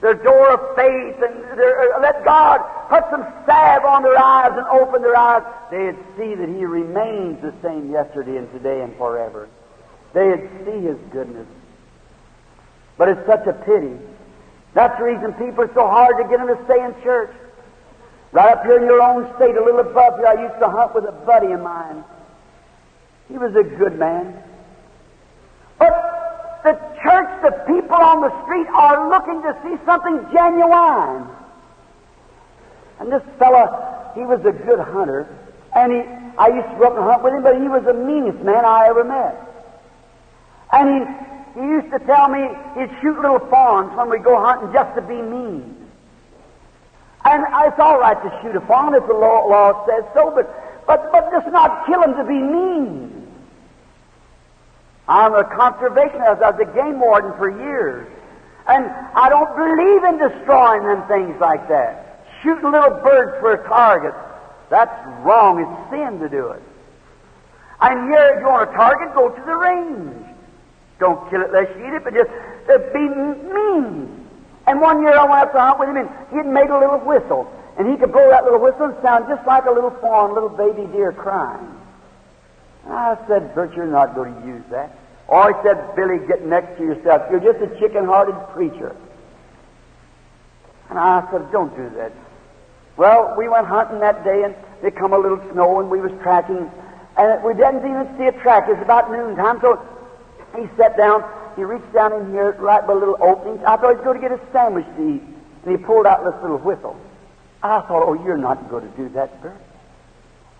their door of faith, and their, uh, let God put some salve on their eyes and open their eyes. They'd see that He remains the same yesterday and today and forever. They'd see His goodness. But it's such a pity. That's the reason people are so hard to get them to stay in church. Right up here in your own state, a little above here, I used to hunt with a buddy of mine. He was a good man. But the church, the people on the street are looking to see something genuine. And this fella, he was a good hunter. And he, I used to go up and hunt with him, but he was the meanest man I ever met. And he... He used to tell me he'd shoot little fawns when we go hunting just to be mean. And it's all right to shoot a fawn if the law, law says so, but, but, but just not kill him to be mean. I'm a conservationist. I was a game warden for years. And I don't believe in destroying them things like that. Shooting little birds for a target. That's wrong. It's sin to do it. And here, if you want a target, go to the range. Don't kill it lest you eat it, but just uh, be mean. And one year I went up to hunt with him, and he had made a little whistle. And he could blow that little whistle and sound just like a little fawn, little baby deer crying. And I said, "Bert, you're not going to use that." Or he said, "Billy, get next to yourself. You're just a chicken-hearted preacher." And I said, "Don't do that." Well, we went hunting that day, and there come a little snow, and we was tracking. And we didn't even see a track. It was about noontime, so... He sat down, he reached down in here right by a little opening. I thought he was going to get a sandwich to eat. And he pulled out this little whistle. I thought, "Oh, you're not going to do that, Bert."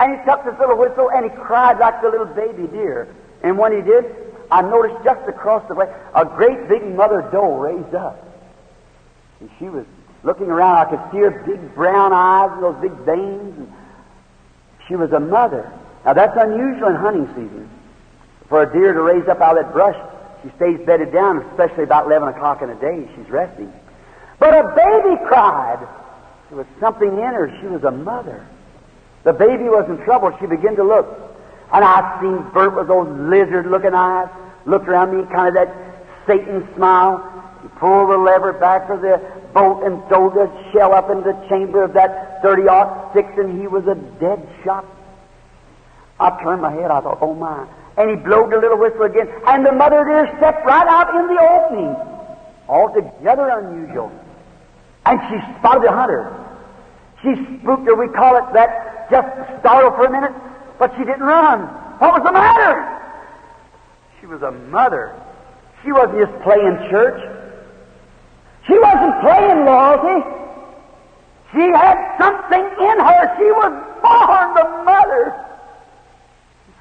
And he took this little whistle and he cried like the little baby deer. And when he did, I noticed just across the way a great big mother doe raised up. And she was looking around. I could see her big brown eyes and those big veins. And she was a mother. Now, that's unusual in hunting season. For a deer to raise up out of that brush, she stays bedded down, especially about eleven o'clock in the day. She's resting. But a baby cried. There was something in her. She was a mother. The baby was in trouble. She began to look. And I seen Bert with those lizard-looking eyes, looked around me, kind of that Satan smile. He pulled the lever back for the bolt and threw the shell up into the chamber of that thirty aught six, and he was a dead shot. I turned my head. I thought, "Oh, my." And he blowed the little whistle again, and the mother deer stepped right out in the opening. Altogether unusual. And she spotted the hunter. She spooked her. We call it that, just startled for a minute, but she didn't run. What was the matter? She was a mother. She wasn't just playing church. She wasn't playing loyalty. She had something in her. She was born the mother.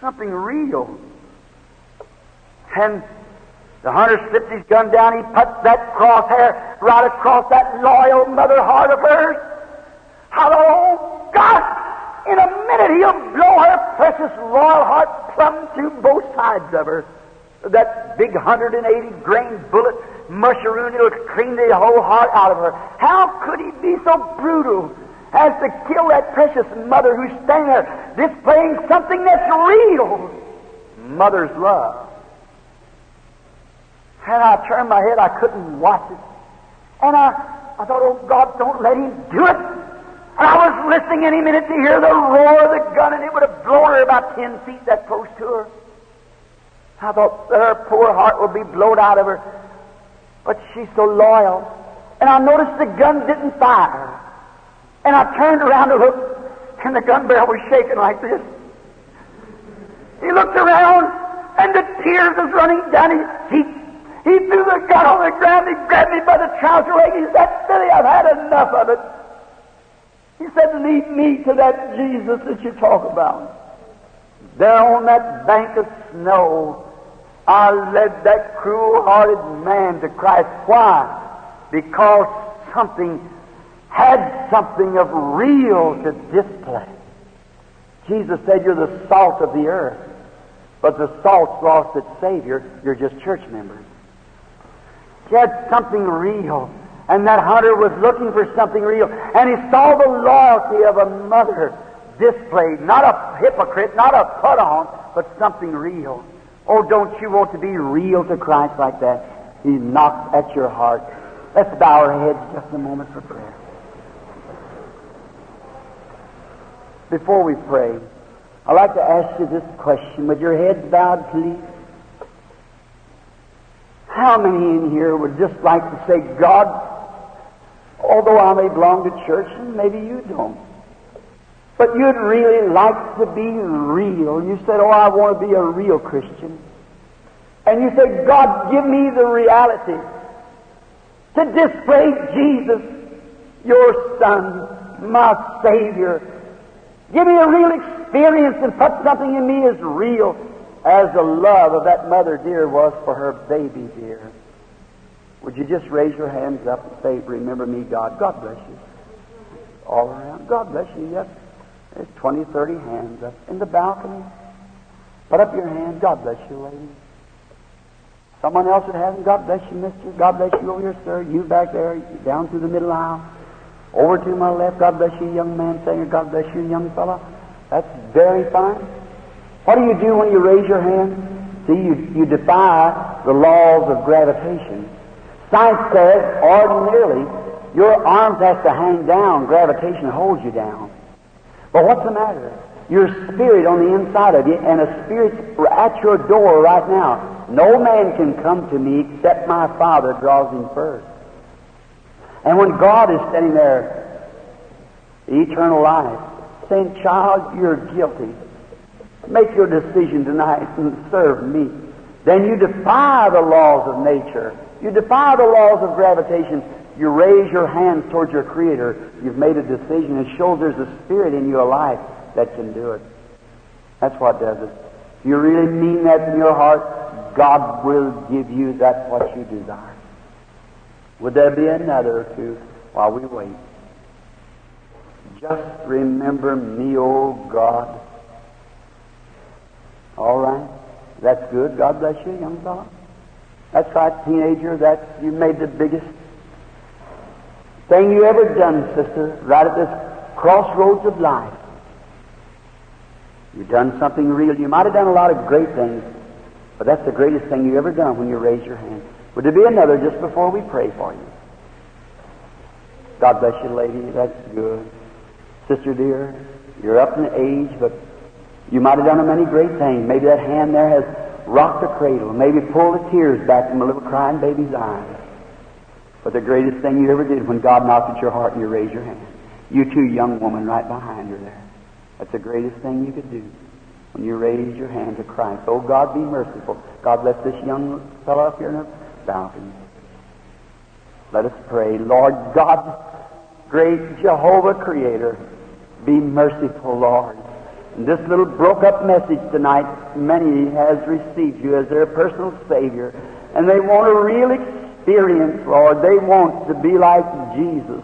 Something real. And the hunter slipped his gun down. He put that crosshair right across that loyal mother heart of hers. How the old God, in a minute he'll blow her precious loyal heart plumb to both sides of her. That big one hundred eighty grain bullet mushroom, it'll clean the whole heart out of her. How could he be so brutal as to kill that precious mother who's standing there displaying something that's real? Mother's love. And I turned my head. I couldn't watch it. And I, I thought, "Oh, God, don't let him do it." And I was listening any minute to hear the roar of the gun, and it would have blown her about ten feet that close to her. I thought her poor heart would be blown out of her. But she's so loyal. And I noticed the gun didn't fire. And I turned around to look, and the gun barrel was shaking like this. He looked around, and the tears was running down his cheeks. He threw the gun on the ground. He grabbed me by the trouser leg. He said, "Billy, I've had enough of it." He said, "Lead me to that Jesus that you talk about." There on that bank of snow, I led that cruel-hearted man to Christ. Why? Because something had something of real to display. Jesus said, "You're the salt of the earth." But the salt's lost its Savior. You're just church members. He had something real. And that hunter was looking for something real. And he saw the loyalty of a mother displayed. Not a hypocrite, not a put-on, but something real. Oh, don't you want to be real to Christ like that? He knocks at your heart. Let's bow our heads just a moment for prayer. Before we pray, I'd like to ask you this question. With your heads bowed, please. How many in here would just like to say, "God, although I may belong to church, and maybe you don't, but you'd really like to be real." You said, "Oh, I want to be a real Christian." And you said, "God, give me the reality to display Jesus, your Son, my Savior. Give me a real experience and put something in me as real as the love of that mother dear was for her baby dear." Would you just raise your hands up and say, "Remember me, God." God bless you. All around. God bless you. Yes. There's twenty, thirty hands up in the balcony. Put up your hand. God bless you, lady. Someone else that hasn't. God bless you, mister. God bless you over here, sir. You back there, down through the middle aisle. Over to my left. God bless you, young man singer. God bless you, young fella. That's very fine. What do you do when you raise your hand? See, you, you defy the laws of gravitation. Science says, ordinarily, your arms have to hang down. Gravitation holds you down. But what's the matter? Your spirit on the inside of you, and a spirit's at your door right now. "No man can come to me except my Father draws him first." And when God is standing there, the eternal life, saying, "Child, you're guilty. Make your decision tonight and serve me," then you defy the laws of nature. You defy the laws of gravitation. You raise your hands towards your Creator. You've made a decision. It shows there's a spirit in your life that can do it. That's what does it. If you really mean that in your heart, God will give you that what you desire. Would there be another or two while we wait? Just remember me, oh God. All right. That's good. God bless you, young fellow. That's right, teenager. That's, you made the biggest thing you ever done, sister, right at this crossroads of life. You've done something real. You might have done a lot of great things, but that's the greatest thing you've ever done when you raise your hand. Would there be another just before we pray for you? God bless you, lady. That's good. Sister dear, you're up in age, but you might have done many great things. Maybe that hand there has rocked the cradle. Maybe pulled the tears back from a little crying baby's eyes. But the greatest thing you ever did when God knocked at your heart and you raised your hand. You two young women right behind her there. That's the greatest thing you could do when you raised your hand to Christ. Oh, God, be merciful. God, let this young fellow up here in the balcony. Let us pray. Lord God, great Jehovah Creator, be merciful, Lord. And this little broke-up message tonight, many has received you as their personal Savior, and they want a real experience. Experience, Lord. They want to be like Jesus.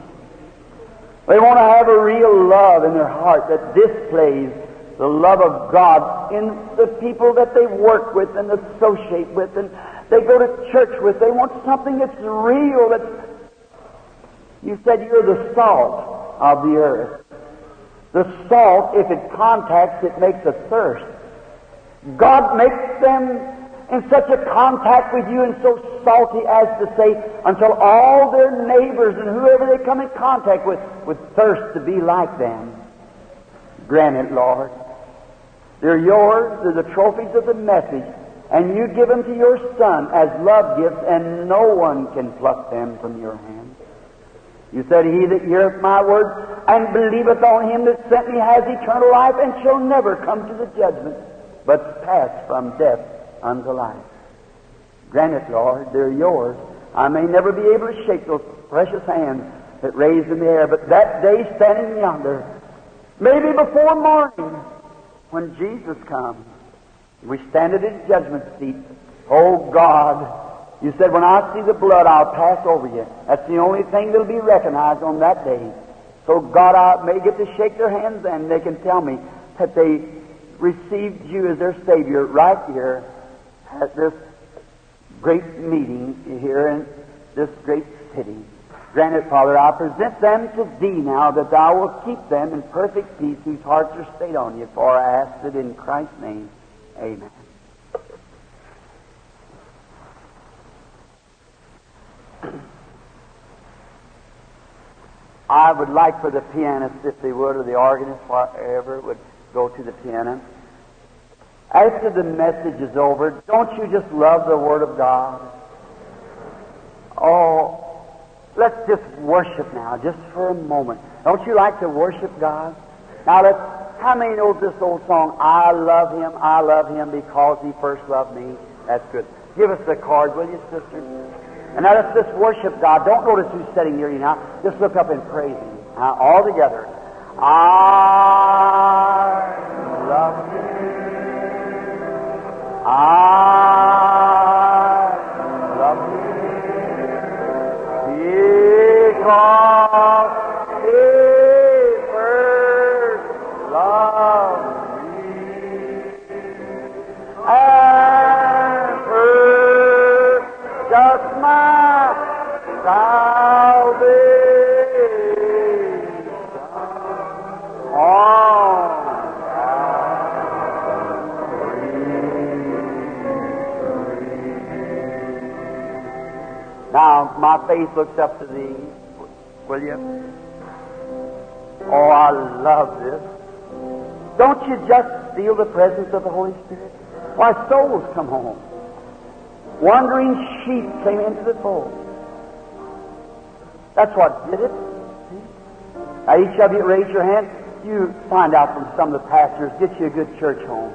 They want to have a real love in their heart that displays the love of God in the people that they work with and associate with and they go to church with. They want something that's real. That's... You said you're the salt of the earth. The salt, if it contacts, it makes a thirst. God makes them in such a contact with you and so salty as to say, until all their neighbors and whoever they come in contact with would thirst to be like them. Grant it, Lord. They're yours. They're the trophies of the message. And you give them to your Son as love gifts, and no one can pluck them from your hand. You said, "He that heareth my word and believeth on him that sent me has eternal life and shall never come to the judgment, but pass from death unto life. Grant it, Lord, they're yours. I may never be able to shake those precious hands that raised in the air, but that day standing yonder, maybe before morning, when Jesus comes, we stand at His judgment seat. Oh, God, you said, when I see the blood, I'll pass over you. That's the only thing that'll be recognized on that day. So, God, I may get to shake their hands, and they can tell me that they received you as their Savior right here at this great meeting here in this great city. Grant it, Father, I present them to Thee now, that Thou wilt keep them in perfect peace whose hearts are stayed on You. For I ask it in Christ's name. Amen. I would like for the pianist, if they would, or the organist, whatever, would go to the piano. After the message is over, don't you just love the Word of God? Oh, let's just worship now, just for a moment. Don't you like to worship God? Now, let's, how many knows this old song, I love Him, I love Him, because He first loved me? That's good. Give us the card, will you, sister? And now let's just worship God. Don't notice who's sitting near you now. Just look up and praise Him. Now, all together. I love You. I love You. Because He first loved me. And my salvation. Oh, now my face looks up to Thee, William. Oh, I love this. Don't you just feel the presence of the Holy Spirit? Why, souls come home. Wandering sheep came into the fold. That's what did it. Now, each of you raise your hand. You find out from some of the pastors. Get you a good church home.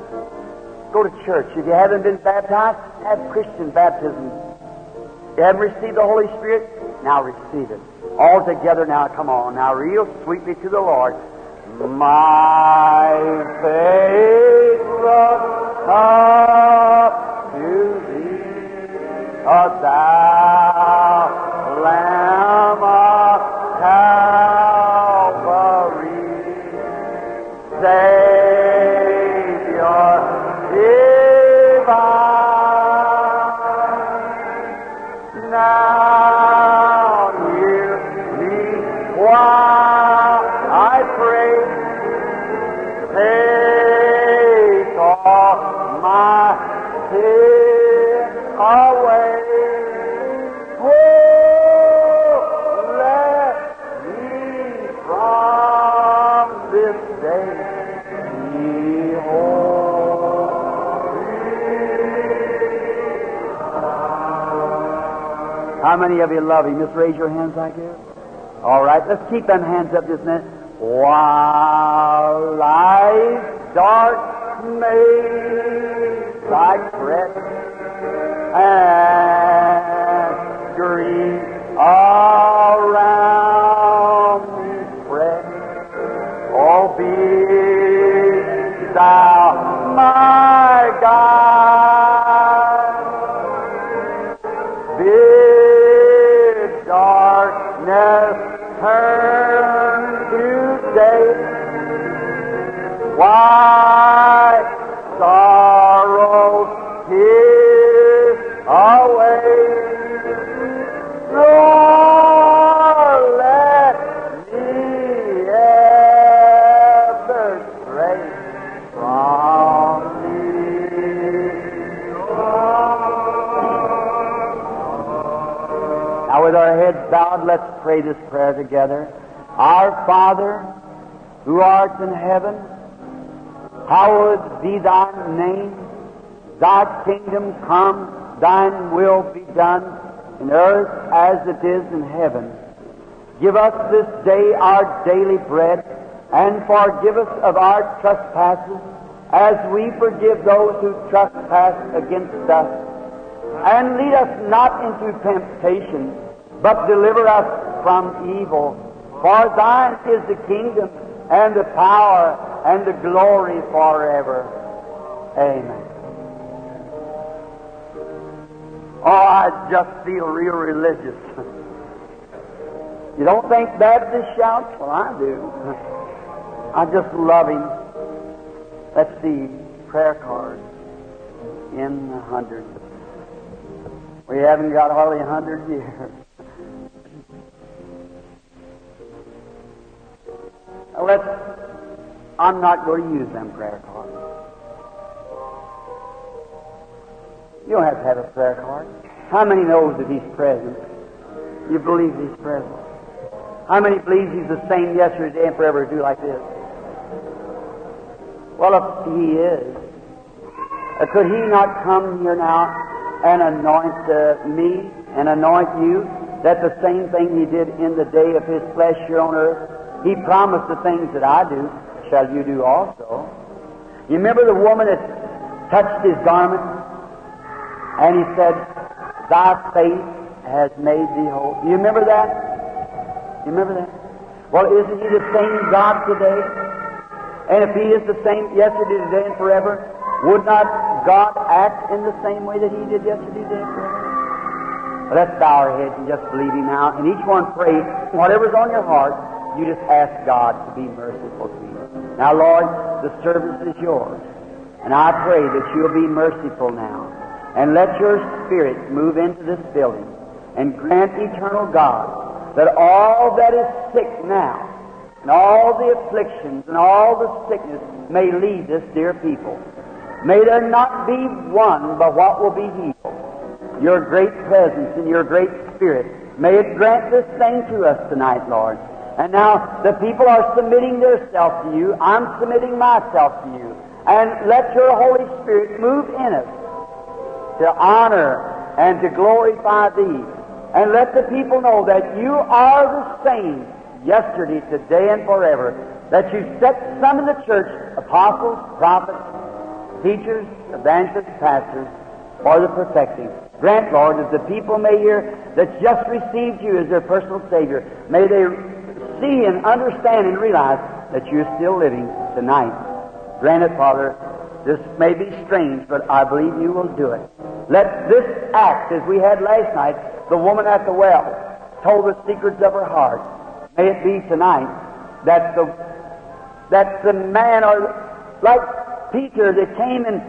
Go to church. If you haven't been baptized, have Christian baptism. If you haven't received the Holy Spirit, now receive it. All together now, come on. Now, real sweetly to the Lord. My faith looks up to Thee. O Thou Lamb of Calvary, Savior divine, now hear me while I pray. Take all my sin away. How many of you love Him? Just raise your hands like this. All right, let's keep them hands up just a minute. While life's dark maze like fret and grief around me spread, oh, be Thou my God. Be turn to day. Why sorrow tears away. Nor let me ever stray from Thee. Now, with our heads bowed, let's pray this prayer together. Our Father, who art in heaven, hallowed be Thy name. Thy kingdom come, Thine will be done, in earth as it is in heaven. Give us this day our daily bread, and forgive us of our trespasses, as we forgive those who trespass against us. And lead us not into temptation, but deliver us from evil. For thine is the kingdom, and the power, and the glory forever. Amen. Oh, I just feel real religious. You don't think Baptist shouts? Well, I do. I just love him. Let's see, prayer cards in the hundreds. We haven't got hardly a hundred years. Now let's, I'm not going to use them prayer cards. You don't have to have a prayer card. How many knows that he's present? You believe he's present? How many believes he's the same yesterday, today, and forever to do like this? Well, if he is, could he not come here now and anoint uh, me and anoint you? That's the same thing he did in the day of his flesh here on earth. He promised the things that I do, shall you do also. You remember the woman that touched his garment? And he said, thy faith has made thee whole. You remember that? You remember that? Well, isn't he the same God today? And if he is the same yesterday, today, and forever, would not God act in the same way that he did yesterday, today, and forever? Well, let's bow our heads and just believe him now. And each one pray, whatever's on your heart, you just ask God to be merciful to you. Now, Lord, the service is yours. And I pray that you'll be merciful now. And let your spirit move into this building and grant eternal God that all that is sick now, and all the afflictions, and all the sickness may leave this dear people. May there not be one but what will be healed. Your great presence and your great spirit, may it grant this thing to us tonight, Lord. And now the people are submitting themselves to you. I'm submitting myself to you. And let your Holy Spirit move in us to honor and to glorify thee. And let the people know that you are the same yesterday, today, and forever. That you set some in the church, apostles, prophets, teachers, evangelists, pastors, for the perfecting. Grant, Lord, that the people may hear that just received you as their personal Savior. May they see and understand and realize that you're still living tonight. Grant it, Father. This may be strange, but I believe you will do it. Let this act, as we had last night, the woman at the well told the secrets of her heart. May it be tonight that the that the man, or like Peter that came and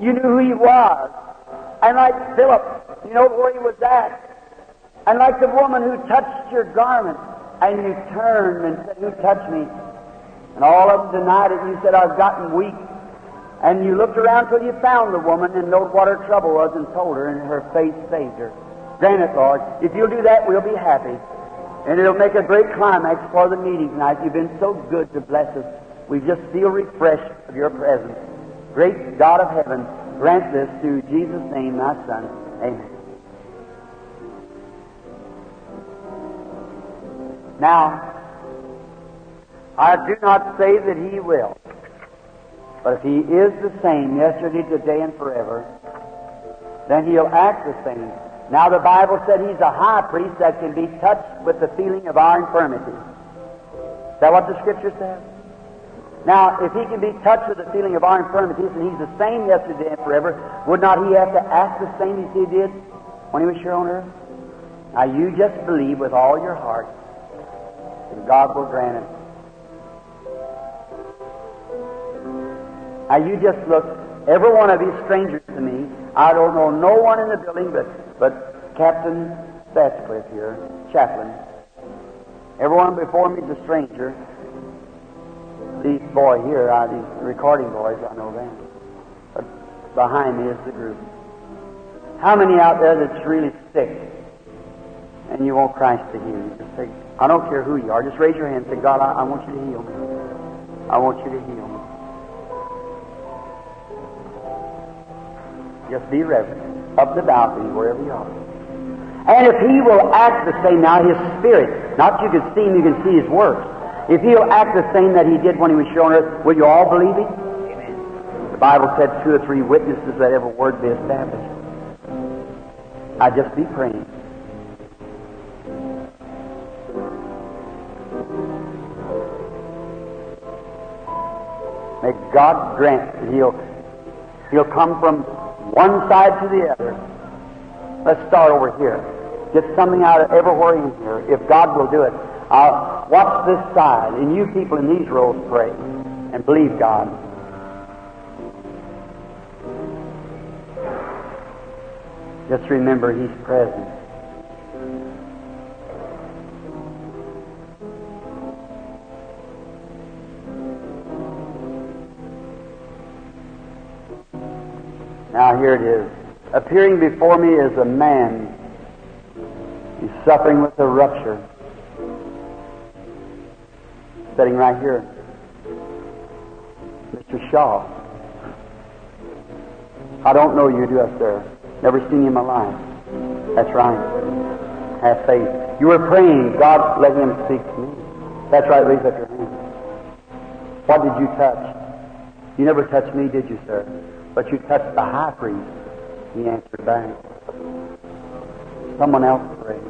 you knew who he was, and like Philip, you know where he was at, and like the woman who touched your garment, and you turned and said, who touched me? And all of them denied it, and you said, I've gotten weak. And you looked around till you found the woman and knowed what her trouble was and told her, and her faith saved her. Grant it, Lord. If you'll do that, we'll be happy. And it'll make a great climax for the meeting tonight. You've been so good to bless us. We just feel refreshed of your presence. Great God of heaven, grant this through Jesus' name, my Son. Amen. Now, I do not say that he will, but if he is the same yesterday, today, and forever, then he'll act the same. Now, the Bible said he's a high priest that can be touched with the feeling of our infirmities. Is that what the Scripture says? Now, if he can be touched with the feeling of our infirmities, and he's the same yesterday and forever, would not he have to act the same as he did when he was here on earth? Now, you just believe with all your heart, and God will grant it. Now, you just look, every one of you is strangers to me. I don't know no one in the building but But Captain Batcliffe here, chaplain, everyone before me is a stranger. These boy here, I, these recording boys, I know them. But behind me is the group. How many out there that's really sick and you want Christ to heal you? Just say, I don't care who you are. Just raise your hand and say, God, I, I want you to heal me. I want you to heal me. Just be reverent. Up the balcony, wherever you are. And if he will act the same now, his spirit, not you can see him, you can see his works. If he'll act the same that he did when he was here on earth, will you all believe him? Amen. Bible said two or three witnesses that every word be established. I'd just be praying. May God grant that he'll, he'll come from one side to the other. Let's start over here. Get something out of everywhere in here. If God will do it, I'll watch this side, and you people in these rows pray and believe God. Just remember, He's present. Now here it is. Appearing before me is a man. He's suffering with a rupture. Sitting right here. Mister Shaw. I don't know you, do I, sir? Never seen him alive. That's right. Have faith. You were praying, God, let him speak to me. That's right, raise up your hand. What did you touch? You never touched me, did you, sir? But you touched the high priest. He answered back. Someone else prayed.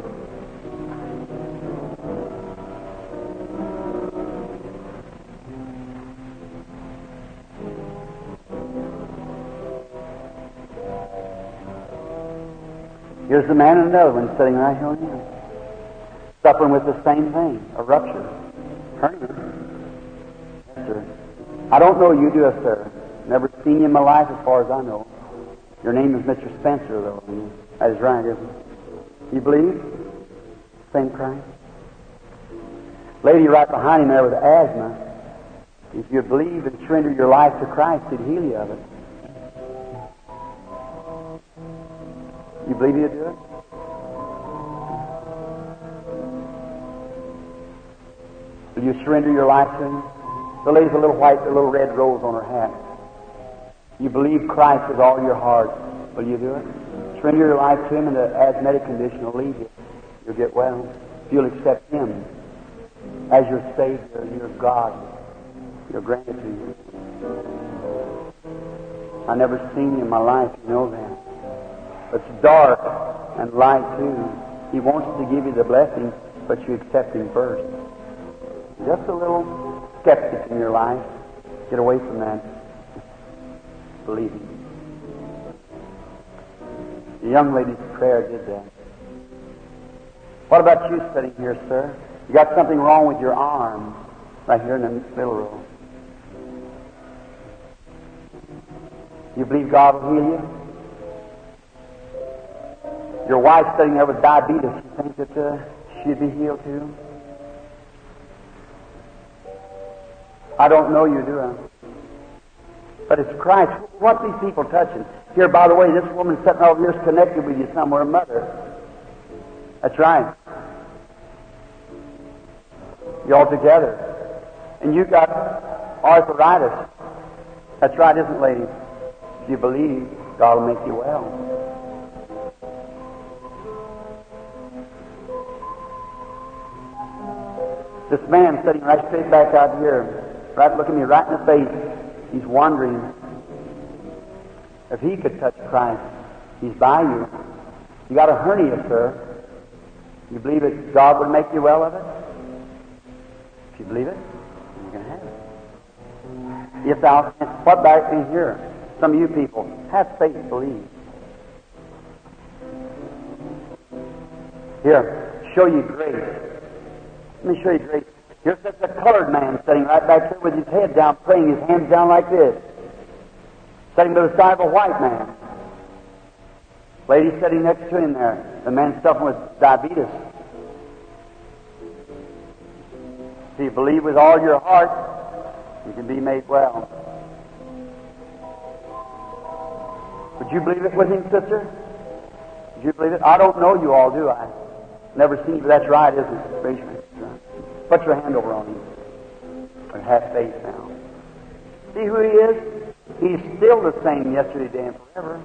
Here's the man and another one sitting right here on him. Suffering with the same thing, a rupture. Hernia. Yes, sir. I don't know you do, sir. Never seen you in my life as far as I know. Your name is Mister Spencer, though. That is right, isn't it? You believe? Same Christ. Lady right behind him there with asthma. If you believe and surrender your life to Christ, He'd heal you of it. You believe He'll do it? Will you surrender your life to Him? The lady's a little white, a little red rose on her hat. You believe Christ with all your heart. Will you do it? Surrender your life to Him, and the asthmatic condition will leave you. You'll get well. You'll accept Him as your Savior and your God. You'll grant it to you. I've never seen you in my life, you know that. It's dark and light, too. He wants to give you the blessing, but you accept Him first. Just a little skeptic in your life. Get away from that. Believing. The young lady's prayer did that. What about you sitting here, sir? You got something wrong with your arm right here in the middle row. You believe God will heal you? Your wife sitting there with diabetes, you think that uh, she'd be healed too? I don't know you, do I? But it's Christ. What are these people touching? Here, by the way, this woman sitting over here is connected with you somewhere, mother. That's right. You're all together. And you got arthritis. That's right, isn't it, lady? If you believe, God will make you well. This man sitting right straight back out here, right looking me right in the face. He's wondering if he could touch Christ. He's by you. You got a hernia, sir. You believe that God would make you well of it? If you believe it, you can have it. If thou canst, what back in here? Some of you people have faith, believe. Here, show you grace. Let me show you grace. Here's such a colored man sitting right back there with his head down, praying, his hands down like this. Sitting to the side of a white man. Lady sitting next to him there. The man suffering with diabetes. If you believe with all your heart, you can be made well. Would you believe it with him, sister? Would you believe it? I don't know you all, do I? Never seen you, but that's right, isn't it? Raise your hand. Put your hand over on him. But have faith now. See who he is? He's still the same yesterday, today, and forever.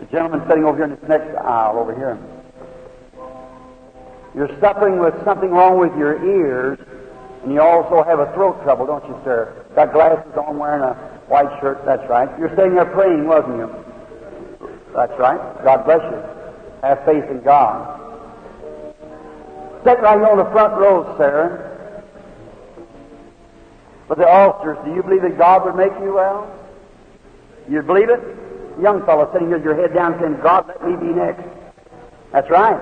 The gentleman sitting over here in this next aisle over here. You're suffering with something wrong with your ears, And you also have a throat trouble, don't you, sir? Got glasses on, wearing a white shirt, that's right. You were sitting there praying, wasn't you? That's right. God bless you. Have faith in God. Sit right on the front row, sir. But the altars, do you believe that God would make you well? You believe it? Young fellow sitting here with your head down saying, God, let me be next. That's right.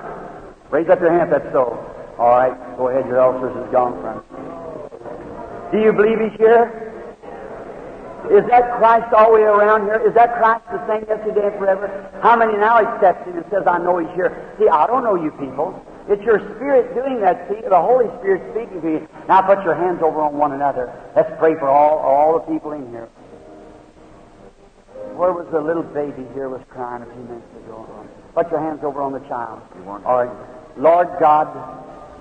Raise up your hand if that's so. All right, go ahead, your altars is gone from you. Do you believe he's here? Is that Christ all the way around here? Is that Christ the same yesterday and forever? How many now accepts him and says, I know he's here? See, I don't know you people. It's your spirit doing that, see? The Holy Spirit speaking to you. Now put your hands over on one another. Let's pray for all, all the people in here. Where was the little baby here was crying a few minutes ago? Put your hands over on the child. All right. Lord God,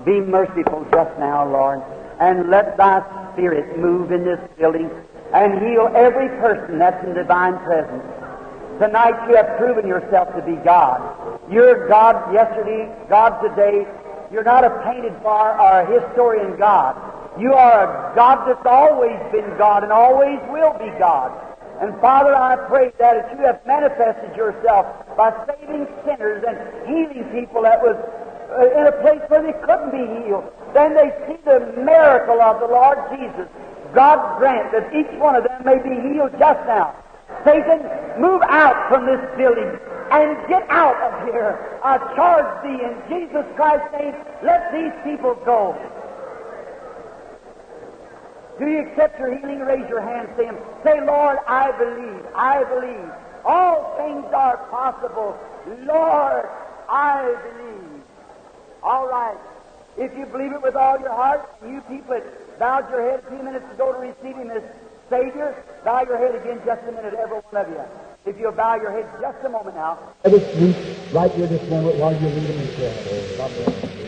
be merciful just now, Lord, and let thy spirit move in this building and heal every person that's in divine presence. Tonight you have proven yourself to be God. You're God yesterday, God today. You're not a painted bar or a historian God. You are a God that's always been God and always will be God. And Father, I pray that as you have manifested yourself by saving sinners and healing people that was in a place where they couldn't be healed, then they see the miracle of the Lord Jesus. God grant that each one of them may be healed just now. Satan, move out from this building and get out of here. I charge thee in Jesus Christ's name, let these people go. Do you accept your healing? Raise your hand to him. Say, Lord, I believe, I believe. All things are possible. Lord, I believe. All right. If you believe it with all your heart, you people that bowed your head a few minutes ago to receive him as Savior, bow your head again just a minute, every one of you. If you'll bow your head just a moment now. Let us meet right here this moment while you lead him in prayer.